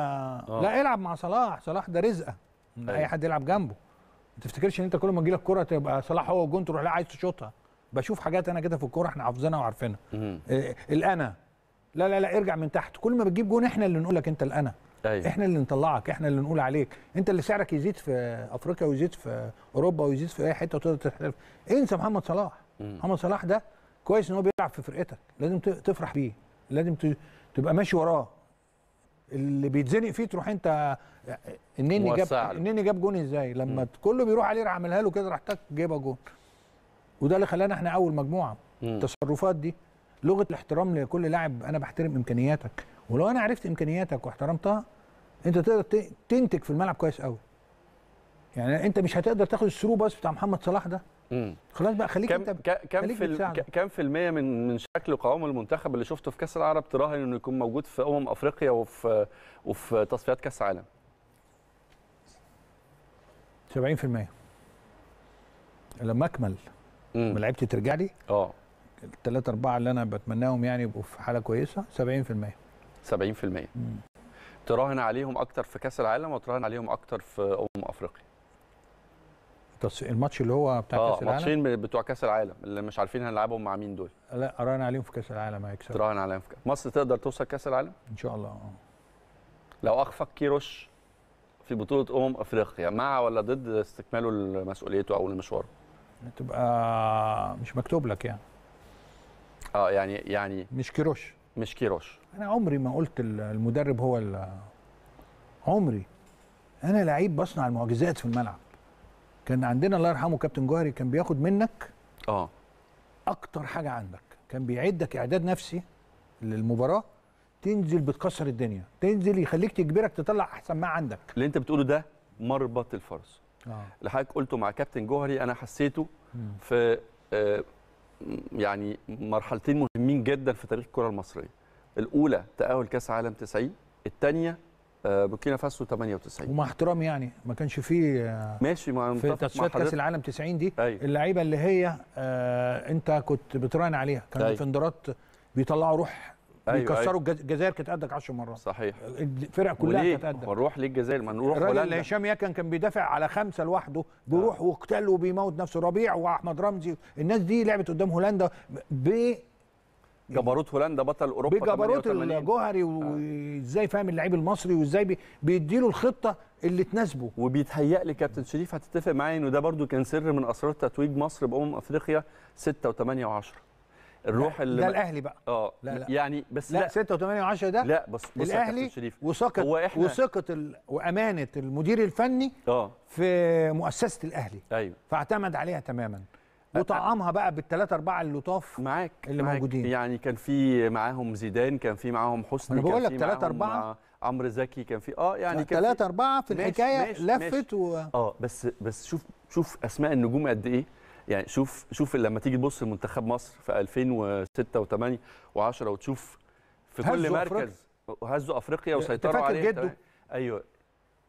آه. لا العب مع صلاح، صلاح ده رزقه. أيوة. اي حد يلعب جنبه. ما تفتكرش ان انت كل ما تجيلك كوره تبقى صلاح هو وجون تروح لا عايز تشوطها. بشوف حاجات انا كده في الكوره احنا حافظينها وعارفينها. إيه الانا. لا لا لا ارجع من تحت. كل ما بتجيب جون احنا اللي نقول لك انت الانا. أيوة. احنا اللي نطلعك، احنا اللي نقول عليك، انت اللي سعرك يزيد في افريقيا ويزيد في اوروبا ويزيد في اي حته وتقدر تحترف. انسى محمد صلاح. مم. محمد صلاح ده كويس ان هو بيلعب في فرقتك، لازم تفرح بيه، لازم تبقى ماشي وراه. اللي بيتزنق فيه تروح انت. النني جاب النني جاب جون ازاي؟ لما مم. كله بيروح عليه راح عاملها له كده راح تك جايبها جون. وده اللي خلانا احنا اول مجموعه. مم. التصرفات دي لغه الاحترام لكل لاعب. انا بحترم امكانياتك، ولو انا عرفت امكانياتك واحترمتها انت تقدر تنتج في الملعب كويس قوي. يعني انت مش هتقدر تاخد الثرو باس بتاع محمد صلاح ده خلاص بقى خليك كم انت كم في كم في المية من من شكل قوام المنتخب اللي شفته في كاس العرب تراهن انه يكون موجود في امم افريقيا وفي وفي تصفيات كاس العالم؟ سبعين في المية لما اكمل لما لعبتي ترجع لي اه الثلاثة أربعة اللي أنا بتمناهم يعني يبقوا في حالة كويسة. سبعين في المية سبعين في المية تراهن عليهم أكتر في كأس العالم وتراهن عليهم أكتر في أمم أفريقيا. الماتش اللي هو بتاع آه كأس العالم اه ماتشين بتوع كأس العالم اللي مش عارفين هنلعبهم مع مين دول. لا أراهن عليهم في كأس العالم هيكسبوا. تراهن عليهم في كأس العالم. مصر تقدر توصل كأس العالم؟ إن شاء الله اه. لو أخفق كيروش في بطولة أمم أفريقيا مع ولا ضد استكماله لمسؤوليته أو لمشواره؟ تبقى مش مكتوب لك يعني. اه يعني يعني مش كيروش مش كيروش انا عمري ما قلت المدرب هو عمري. انا لعيب بصنع المعجزات في الملعب. كان عندنا الله يرحمه كابتن جوهري كان بياخد منك اه اكتر حاجه عندك، كان بيعدك اعداد نفسي للمباراه، تنزل بتكسر الدنيا، تنزل يخليك تجبرك تطلع احسن ما عندك. اللي انت بتقوله ده مربط الفرس اه اللي حضرتك قلته مع كابتن جوهري انا حسيته م. في آه يعني مرحلتين مهمين جدا في تاريخ الكره المصريه. الاولى تاهل كاس عالم تسعين، الثانيه بوركينا فاسو ثمانية وتسعين. ومع احترامي يعني ما كانش فيه ماشي مع في تصفيات كاس العالم تسعين دي أي. اللعيبه اللي هي آه انت كنت بتراهن عليها كانوا في انذارات بيطلعوا روح أيوة بيكسروا أيوة. الجزائر كانت قدك عشر مرات صحيح. الفرق كلها كانت قدك. ونروح للجزائر ما نروح ولا الراجل هشام ياكن كان بيدافع على خمسه لوحده بيروح آه. وقتل وبيموت نفسه. ربيع واحمد رمزي الناس دي لعبت قدام هولندا ب جبروت هولندا بطل اوروبا بجبروت الجوهري آه. وازاي فاهم اللعيب المصري وازاي بيديله الخطه اللي تناسبه. وبيتهيأ لي كابتن شريف هتتفق معايا انه ده برده كان سر من اسرار تتويج مصر بامم افريقيا ستة وثمانية وعشرة. الروح اللي ده الاهلي بقى اه يعني بس لا, لا ستة وثمانية وعشرة ده لا بس بص الاهلي وثقه وثقه ال... وامانه المدير الفني اه في مؤسسه الاهلي ايوه فاعتمد عليها تماما وطعمها بقى بالثلاثه اربعه اللطاف معاك اللي معاك موجودين. يعني كان في معاهم زيدان، كان في معاهم حسني، كان في معاهم عمرو زكي، كان في اه يعني كان ثلاثه اربعه في الحكايه لفت و... اه بس بس شوف شوف اسماء النجوم قد ايه. يعني شوف شوف لما تيجي تبص لمنتخب مصر في ألفين وستة وثمانية وعشرة وتشوف في كل مركز هزوا افريقيا وسيطروا عليه. فاكر جده؟ ايوه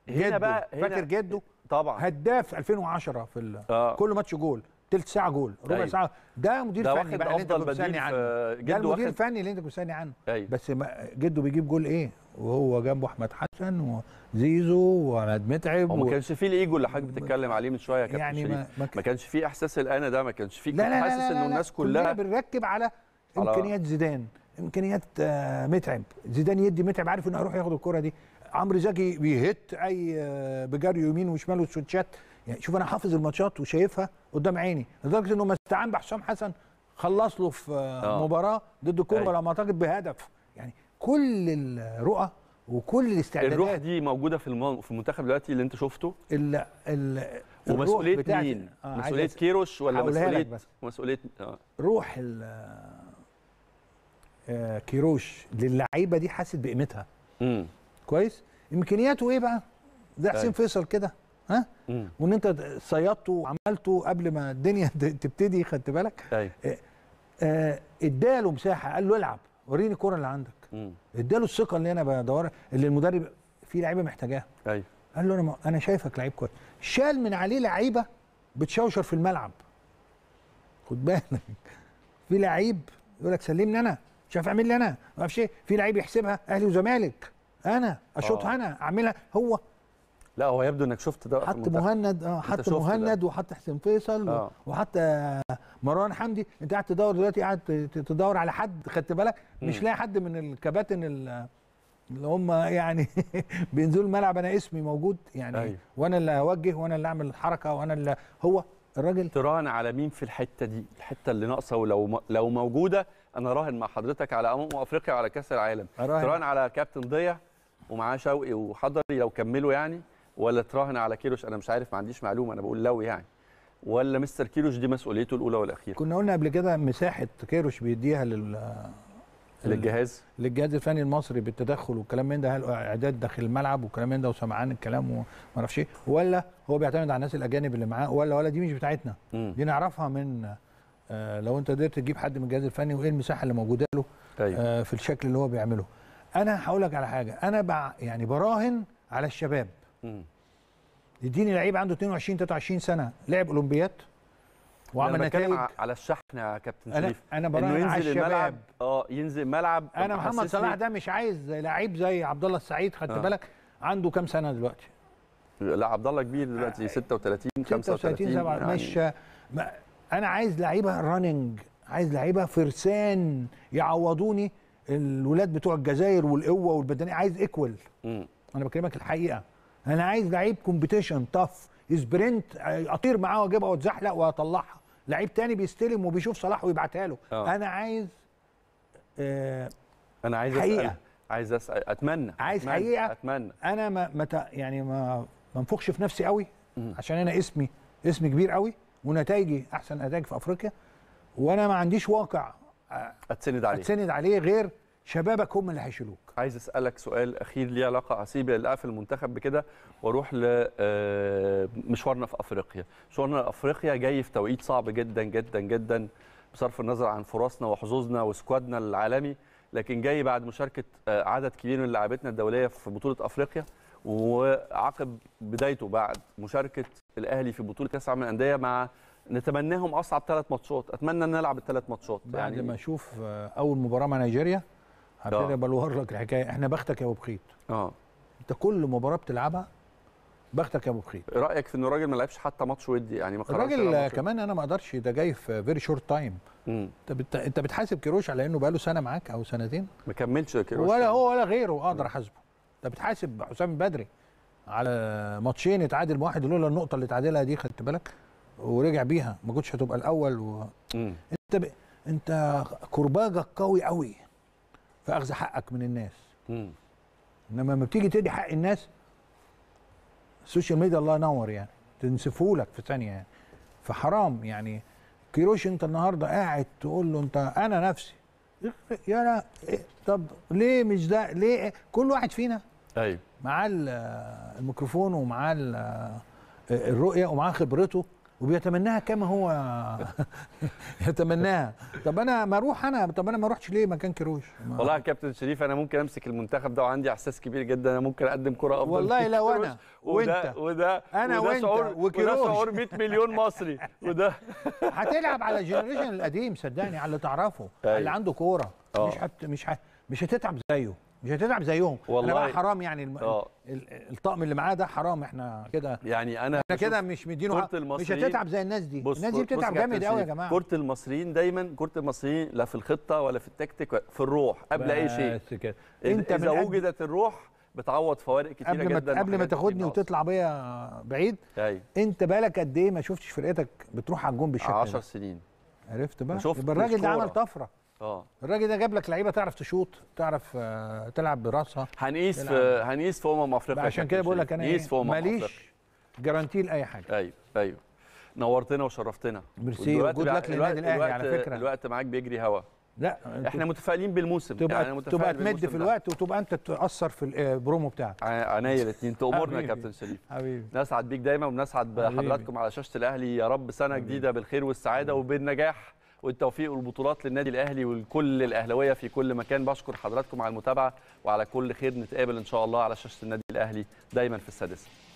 هنا جده. بقى هنا فاكر جده طبعا هداف ألفين وعشرة في آه. كل ماتش جول، ثلث ساعه جول، ربع أيوة. ساعه. ده مدير ده فني بقى اللي انت كنت بتسالني عنه، ده المدير الفني اللي انت كنت بتسالني عنه أيوة. بس جده بيجيب جول ايه وهو جنبه احمد حسن وزيزو وعماد متعب وما كانش فيه الايجو اللي حضرتك بتتكلم عليه من شويه يا كابتن يعني شريف. ما, ما كانش فيه احساس الانا ده، ما كانش فيه. كنت حاسس ان الناس كلها بنركب على امكانيات زيدان، امكانيات آه متعب. زيدان يدي متعب عارف انه هيروح ياخد الكره دي. عمرو زكي بيهت اي آه بجري يمين وشمال وسوتشات. يعني شوف انا حافظ الماتشات وشايفها قدام عيني لدرجه انه مستعان بحسام حسن خلص له في آه مباراه ضد الكونغو على ما اعتقد بهدف. يعني كل الرؤى وكل الاستعدادات الروح دي موجوده في في المنتخب دلوقتي اللي انت شفته. ال ال ومسؤوليه مين؟ آه مسؤوليه كيروش ولا مسؤوليه مسؤوليه آه. روح آه كيروش للعيبه دي حاسس بقيمتها. امم كويس؟ امكانياته ايه بقى؟ زي حسين فيصل كده ها؟ مم. وان انت صيدته وعملته قبل ما الدنيا تبتدي خدت بالك؟ ايوه آه آه اداله مساحه قال له العب وريني الكوره اللي عندك. اداله الثقه اللي انا بدورها اللي المدرب في لعيبه محتاجاها. ايوه قال له انا ما... انا شايفك لعيب كويس. شال من عليه لعيبه بتشوشر في الملعب. خد بالك في لعيب يقول لك سلمني انا، مش عارف اعمل لي انا، ما اعرفش ايه، في لعيب يحسبها اهلي وزمالك انا اشوطها انا اعملها هو. لا هو يبدو انك شفت ده حتى مهند اه حتى مهند وحتى حسين فيصل آه. وحتى مروان حمدي. انت قاعد تدور دلوقتي قاعد تدور على حد خدت بالك مش لاقي حد من الكباتن اللي هم يعني بينزلوا الملعب انا اسمي موجود يعني أيوه. وانا اللي اوجه وانا اللي اعمل الحركه وانا اللي هو الراجل. تراهن على مين في الحته دي؟ الحته اللي ناقصه ولو لو موجوده انا راهن مع حضرتك على امم افريقيا وعلى كاس العالم. تراهن على كابتن ضياء ومعاه شوقي وحضري لو كملوا يعني، ولا تراهن على كيروش؟ انا مش عارف، ما عنديش معلومه، انا بقول لو يعني. ولا مستر كيروش دي مسؤوليته الاولى والاخيره؟ كنا قلنا قبل كده مساحه كيروش بيديها لل للجهاز للجهاز الفني المصري بالتدخل والكلام من ده، هل اعداد داخل الملعب والكلام من ده وسمعان الكلام وما اعرفش ايه، ولا هو بيعتمد على الناس الاجانب اللي معاه، ولا ولا دي مش بتاعتنا، دي نعرفها من آه لو انت قدرت تجيب حد من الجهاز الفني وايه المساحه اللي موجوده له آه في الشكل اللي هو بيعمله. انا هقول لك على حاجه، انا بع يعني براهن على الشباب. يديني لعيب عنده اتنين وعشرين تلاتة وعشرين سنه لعب اولمبيات وعمل نتائج. على الشحن يا كابتن شريف، انا براهن على الشباب، اه ينزل ملعب. انا محمد صلاح ده مش عايز لعيب زي عبد الله السعيد، خدت آه. بالك عنده كام سنه دلوقتي؟ لا عبد الله كبير دلوقتي آه. ستة وتلاتين خمسة وتلاتين يعني. مش ما انا عايز لعيبه راننج، عايز لعيبه فرسان يعوضوني الولاد بتوع الجزائر والقوه والبدنيه، عايز ايكوال. انا بكلمك الحقيقه، انا عايز لعيب كومبيتيشن تاف سبرنت اطير معاه واجيبها واتزحلق واطلعها، لعيب تاني بيستلم وبيشوف صلاح ويبعتها له. أوه. انا عايز آه انا عايز حقيقة. اسال عايز اسال اتمنى عايز أتمنى. حقيقه اتمنى انا ما مت... يعني ما ما انفخش في نفسي قوي م. عشان انا اسمي اسمي كبير قوي ونتائجي احسن نتائج في افريقيا، وانا ما عنديش واقع اتسند عليه اتسند عليه غير شبابك هم اللي هيشيلوك. عايز اسالك سؤال اخير ليه علاقه، هسيب القفل المنتخب بكده واروح لمشوارنا في افريقيا. مشوارنا في افريقيا جاي في توقيت صعب جدا جدا جدا بصرف النظر عن فرصنا وحظوظنا وسكوادنا العالمي، لكن جاي بعد مشاركه عدد كبير من لاعبتنا الدوليه في بطوله افريقيا، وعقب بدايته بعد مشاركه الاهلي في بطوله كاس العالم للانديه مع نتمناهم اصعب ثلاث ماتشات. اتمنى ان نلعب الثلاث ماتشات بعد يعني ما اشوف اول مباراه مع نيجيريا هبتدي بلور لك الحكايه. احنا بختك يا ابو بخيت، اه انت كل مباراه بتلعبها بختك يا ابو بخيت. رايك في ان الراجل ما لعبش حتى ماتش ودي؟ يعني ما قررش الراجل كمان، انا ما اقدرش، ده جاي في فيري شورت تايم. انت انت بتحاسب كيروش على انه بقى له سنه معاك او سنتين ما كملش كيروش، ولا هو ولا غيره اقدر احاسبه. انت بتحاسب حسام بدري على ماتشين اتعادل واحد لولا النقطه اللي اتعادلها دي، خدت بالك، ورجع بيها ما كنتش هتبقى الاول و... انت ب... انت كرباجك قوي قوي فاخذ حقك من الناس. امم انما لما بتيجي تدي حق الناس السوشيال ميديا الله ينور يعني تنسفهولك في ثانيه يعني، فحرام يعني. كيروش انت النهارده قاعد تقول له انت انا نفسي يا لا إيه؟ طب ليه مش ده ليه إيه؟ كل واحد فينا ايوه معاه الميكروفون ومعاه الرؤيه ومعاه خبرته وبيتمناها كما هو يتمناها. طب انا ما اروح انا طب انا ما اروحش ليه مكان كيروش؟ والله يا كابتن شريف انا ممكن امسك المنتخب ده وعندي احساس كبير جدا انا ممكن اقدم كره افضل والله. لو انا وانت وده انا وانت وكيروش وده شعور مية مليون مصري وده هتلعب على الجنريشن القديم صدقني، على اللي تعرفه اللي عنده كوره مش حت مش حت مش هتتعب زيه، مش هتتعب زيهم والله. انا بقى حرام يعني الم... الطقم اللي معاه ده حرام، احنا كده يعني انا احنا كده مش مدينه حق، مش هتتعب زي الناس دي. الناس دي بتتعب جامد قوي يا جماعه. كره المصريين دايما كره المصريين لا في الخطه ولا في التكتيك، في الروح قبل اي شيء. انت اذا وجدت الروح بتعوض فوارق كتيره قبل جدا. قبل ما تاخدني وتطلع بيا بعيد أي. انت بالك قد ايه ما شفتش فرقتك بتروح على الجون بالشكل ده؟ عشر سنين عرفت بقى. يبقى الراجل ده عمل طفره. اه الراجل ده جاب لك لعيبه تعرف تشوط، تعرف آه تلعب براسها. هنقيس في هنقيس في امم افريقيا، عشان كده بقول لك انا إيه؟ ماليش جارانتي لاي حاجه. ايوه ايوه نورتنا وشرفتنا، ميرسي وجودك للنادي الاهلي. على فكره الوقت معاك بيجري هوا. لا احنا متفائلين بالموسم، تبقى يعني متفائل تبقى تمد في الوقت وتبقى انت تاثر في البرومو بتاعك. عينيا الاثنين تامرنا يا كابتن شريف حبيبي. نسعد بيك دايما ونسعد بحضراتكم على شاشه الاهلي، يا رب سنه حبيبي. جديده بالخير والسعاده وبالنجاح والتوفيق والبطولات للنادي الاهلي والكل الاهلاويه في كل مكان. بشكر حضراتكم على المتابعه وعلى كل خير، نتقابل ان شاء الله على شاشه النادي الاهلي دايما في السادسه.